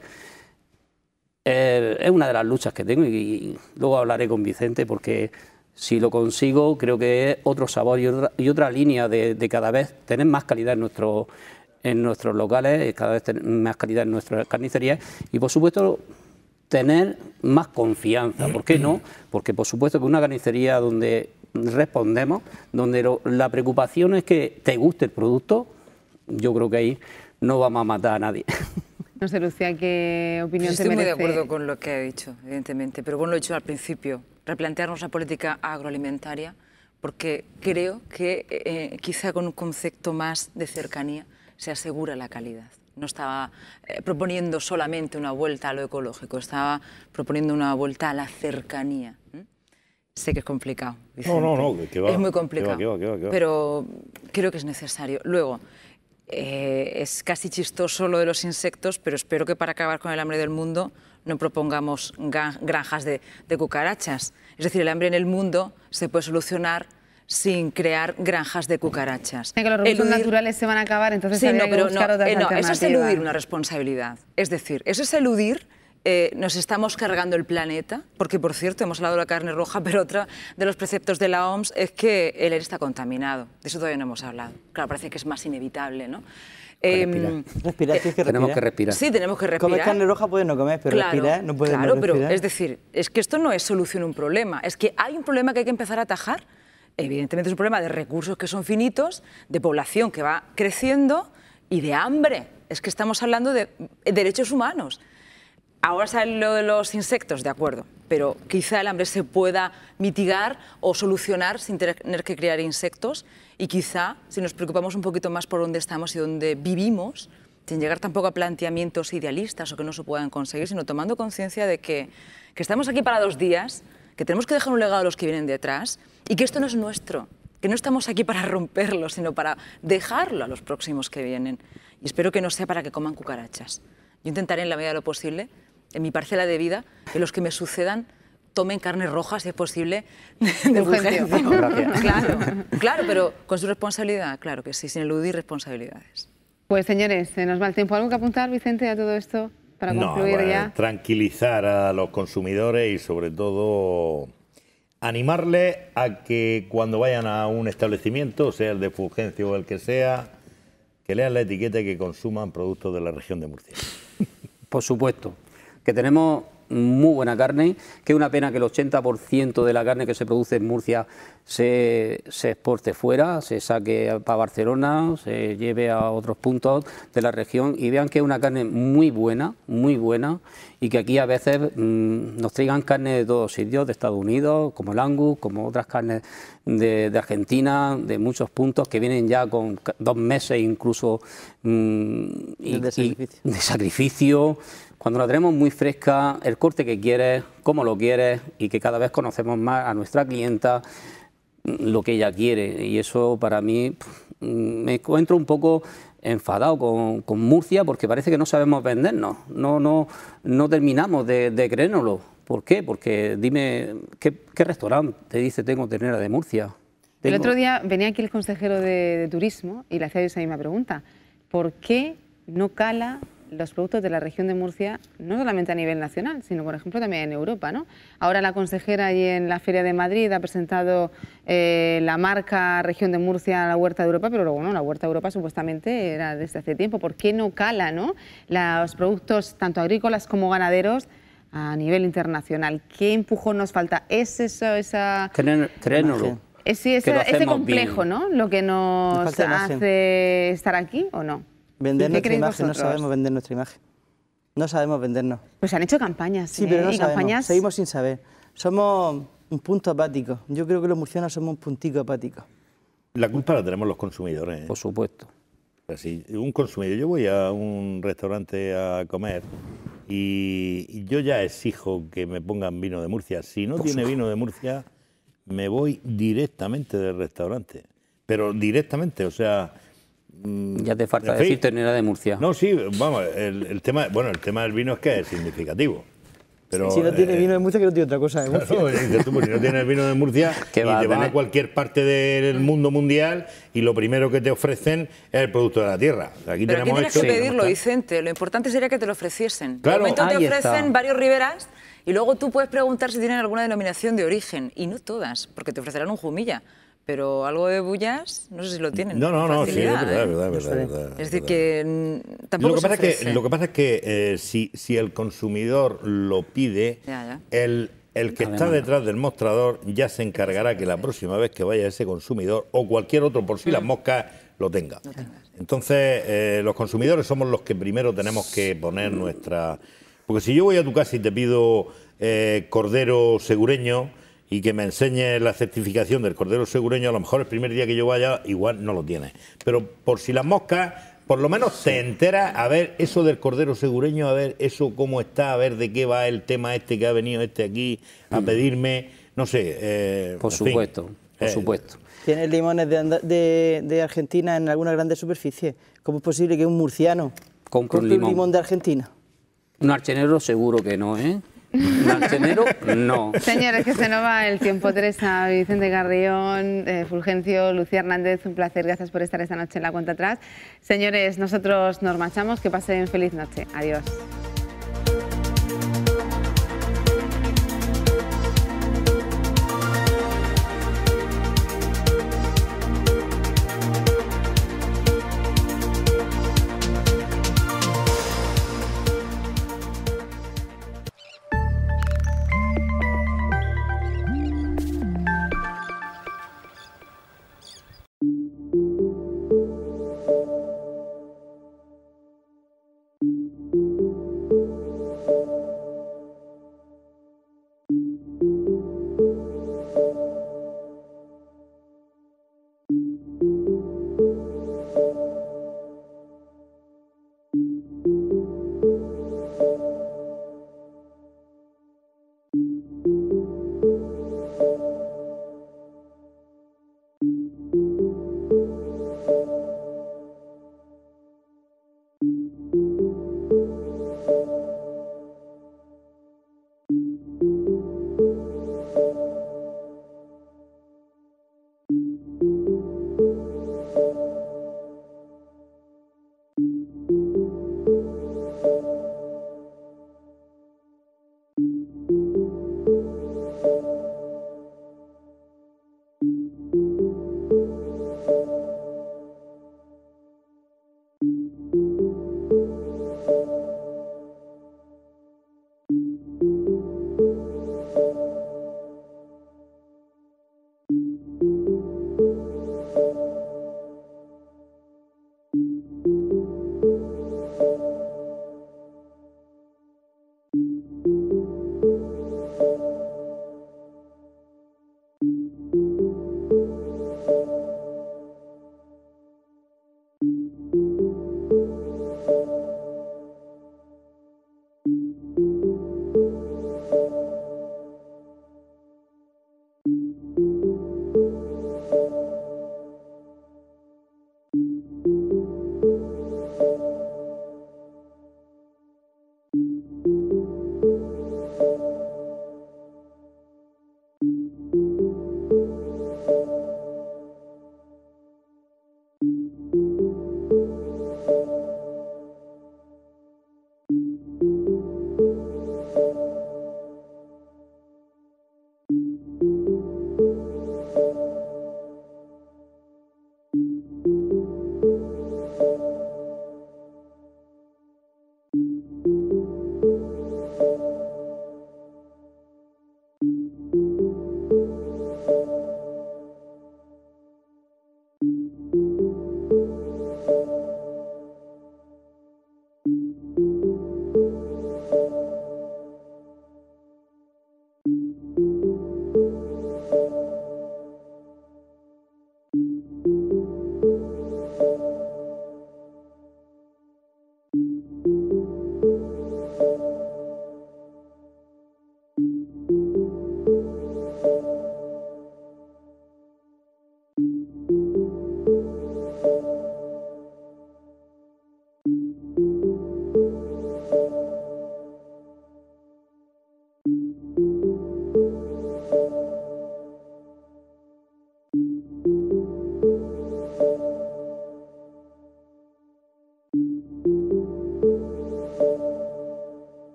Es una de las luchas que tengo y luego hablaré con Vicente porque si lo consigo creo que es otro sabor y otra línea de cada vez tener más calidad en nuestros locales, cada vez tener más calidad en nuestras carnicerías y por supuesto tener más confianza. ¿Por qué no? Porque por supuesto que una carnicería donde respondemos, donde la preocupación es que te guste el producto, yo creo que ahí no vamos a matar a nadie. No sé, Lucía, ¿qué opinión te merece? Yo estoy muy de acuerdo con lo que ha dicho, evidentemente, pero bueno, lo he dicho al principio, replantearnos la política agroalimentaria, porque creo que quizá con un concepto más de cercanía se asegura la calidad. No estaba proponiendo solamente una vuelta a lo ecológico, estaba proponiendo una vuelta a la cercanía. Sé que es complicado, Vicente. No, que va. Es muy complicado, que va. Pero creo que es necesario. Luego... es casi chistoso lo de los insectos, pero espero que para acabar con el hambre del mundo no propongamos granjas de cucarachas. Es decir, el hambre en el mundo se puede solucionar sin crear granjas de cucarachas. Que los recursos naturales se van a acabar, entonces sí, eso es eludir una responsabilidad. Es decir, eso es eludir. Nos estamos cargando el planeta, porque por cierto hemos hablado de la carne roja, pero otra de los preceptos de la OMS es que el aire está contaminado. De eso todavía no hemos hablado. Claro, parece que es más inevitable, ¿no? Respirar, tienes que respirar. Tenemos que respirar. Sí, tenemos que respirar. Comer carne roja puedes no comer, pero claro, respirar no puedes no respirar. Pero es decir, es que esto no es solución a un problema, es que hay un problema que hay que empezar a atajar. Evidentemente es un problema de recursos que son finitos, de población que va creciendo y de hambre. Es que estamos hablando de derechos humanos. Ahora sale lo de los insectos, de acuerdo, pero quizá el hambre se pueda mitigar o solucionar sin tener que criar insectos, y quizá si nos preocupamos un poquito más por dónde estamos y dónde vivimos, sin llegar tampoco a planteamientos idealistas o que no se puedan conseguir, sino tomando conciencia de que estamos aquí para 2 días, que tenemos que dejar un legado a los que vienen detrás y que esto no es nuestro, que no estamos aquí para romperlo, sino para dejarlo a los próximos que vienen. Y espero que no sea para que coman cucarachas. Yo intentaré en la medida de lo posible, en mi parcela de vida, que los que me sucedan tomen carne roja, si es posible, de Fulgencio. Claro, claro, pero con su responsabilidad, claro que sí, sin eludir responsabilidades. Pues señores, se nos va el tiempo. ¿Algo que apuntar, Vicente, a todo esto para concluir ya? Tranquilizar a los consumidores y sobre todo animarles a que cuando vayan a un establecimiento, sea el de Fulgencio o el que sea, que lean la etiqueta y que consuman productos de la región de Murcia. Por supuesto, que tenemos muy buena carne, que es una pena que el 80% de la carne que se produce en Murcia se exporte fuera, se saque para Barcelona, se lleve a otros puntos de la región, y vean que es una carne muy buena, y que aquí a veces nos traigan carne de todos sitios, de Estados Unidos, como el Angus, como otras carnes de Argentina, de muchos puntos, que vienen ya con 2 meses incluso de sacrificio. Cuando la tenemos muy fresca, el corte que quieres, cómo lo quieres, y que cada vez conocemos más a nuestra clienta, lo que ella quiere. Y eso para mí, me encuentro un poco enfadado con Murcia, porque parece que no sabemos vendernos, no terminamos de creérnoslo. ¿Por qué? Porque dime, ¿qué restaurante te dice tengo ternera de Murcia? El otro día venía aquí el consejero de turismo y le hacía esa misma pregunta. ¿Por qué no cala los productos de la región de Murcia, no solamente a nivel nacional, sino por ejemplo también en Europa, ¿no? Ahora la consejera allí en la Feria de Madrid ha presentado la marca Región de Murcia, la Huerta de Europa, pero luego no, la Huerta de Europa supuestamente era desde hace tiempo. ¿Por qué no cala, no, los productos tanto agrícolas como ganaderos a nivel internacional? ¿Qué empujón nos falta? ¿Es eso, esa...? Créanlo. Sí, ese complejo, bien, ¿no? Lo que nos hace estar aquí o no. Vender nuestra imagen, vosotros? No sabemos vender nuestra imagen. No sabemos vendernos. Pues han hecho campañas. Sí, pero no sabemos, campañas... seguimos sin saber. Somos un punto apático. Yo creo que los murcianos somos un puntico apático. La culpa la tenemos los consumidores, ¿eh? Por supuesto. Así, un consumidor. Yo voy a un restaurante a comer y yo ya exijo que me pongan vino de Murcia. Si no tiene vino de Murcia, me voy directamente del restaurante. Pero directamente, o sea... Ya te falta decir ternera de Murcia. No, sí, vamos, el tema del vino es que es significativo. Pero, si no tiene vino de Murcia, que no tiene otra cosa de Murcia. Claro, es que tú, si no tienes vino de Murcia, y te vas a cualquier parte del mundo mundial y lo primero que te ofrecen es el producto de la tierra. Aquí pero tenemos aquí tienes que pedirlo, Vicente. Lo importante sería que te lo ofreciesen. Claro, de momento te ofrecen varios riberas y luego tú puedes preguntar si tienen alguna denominación de origen. Y no todas, porque te ofrecerán un Jumilla. Pero algo de Bullas, no sé si lo tienen. No, sí, es verdad. Es decir, que tampoco Lo que pasa es que si el consumidor lo pide, el que está detrás del mostrador ya se encargará que la próxima vez que vaya ese consumidor o cualquier otro, por si las moscas, lo tenga. Entonces, los consumidores somos los que primero tenemos que poner nuestra... Porque si yo voy a tu casa y te pido cordero segureño... y que me enseñe la certificación del cordero segureño, a lo mejor el primer día que yo vaya igual no lo tiene. Pero por si las moscas, por lo menos se entera, a ver eso del cordero segureño, a ver eso cómo está, a ver de qué va el tema este que ha venido aquí a pedirme, no sé. Por supuesto. Tienes limones de Argentina en alguna grande superficie. ¿Cómo es posible que un murciano compre un limón de Argentina? Un archenero seguro que no, ¿eh? Lanchonero, no. Señores, que se nos va el tiempo. Teresa, Vicente Carrión, Fulgencio, Lucía Hernández, un placer. Gracias por estar esta noche en La Cuenta Atrás. Señores, nosotros nos marchamos. Que pasen feliz noche. Adiós.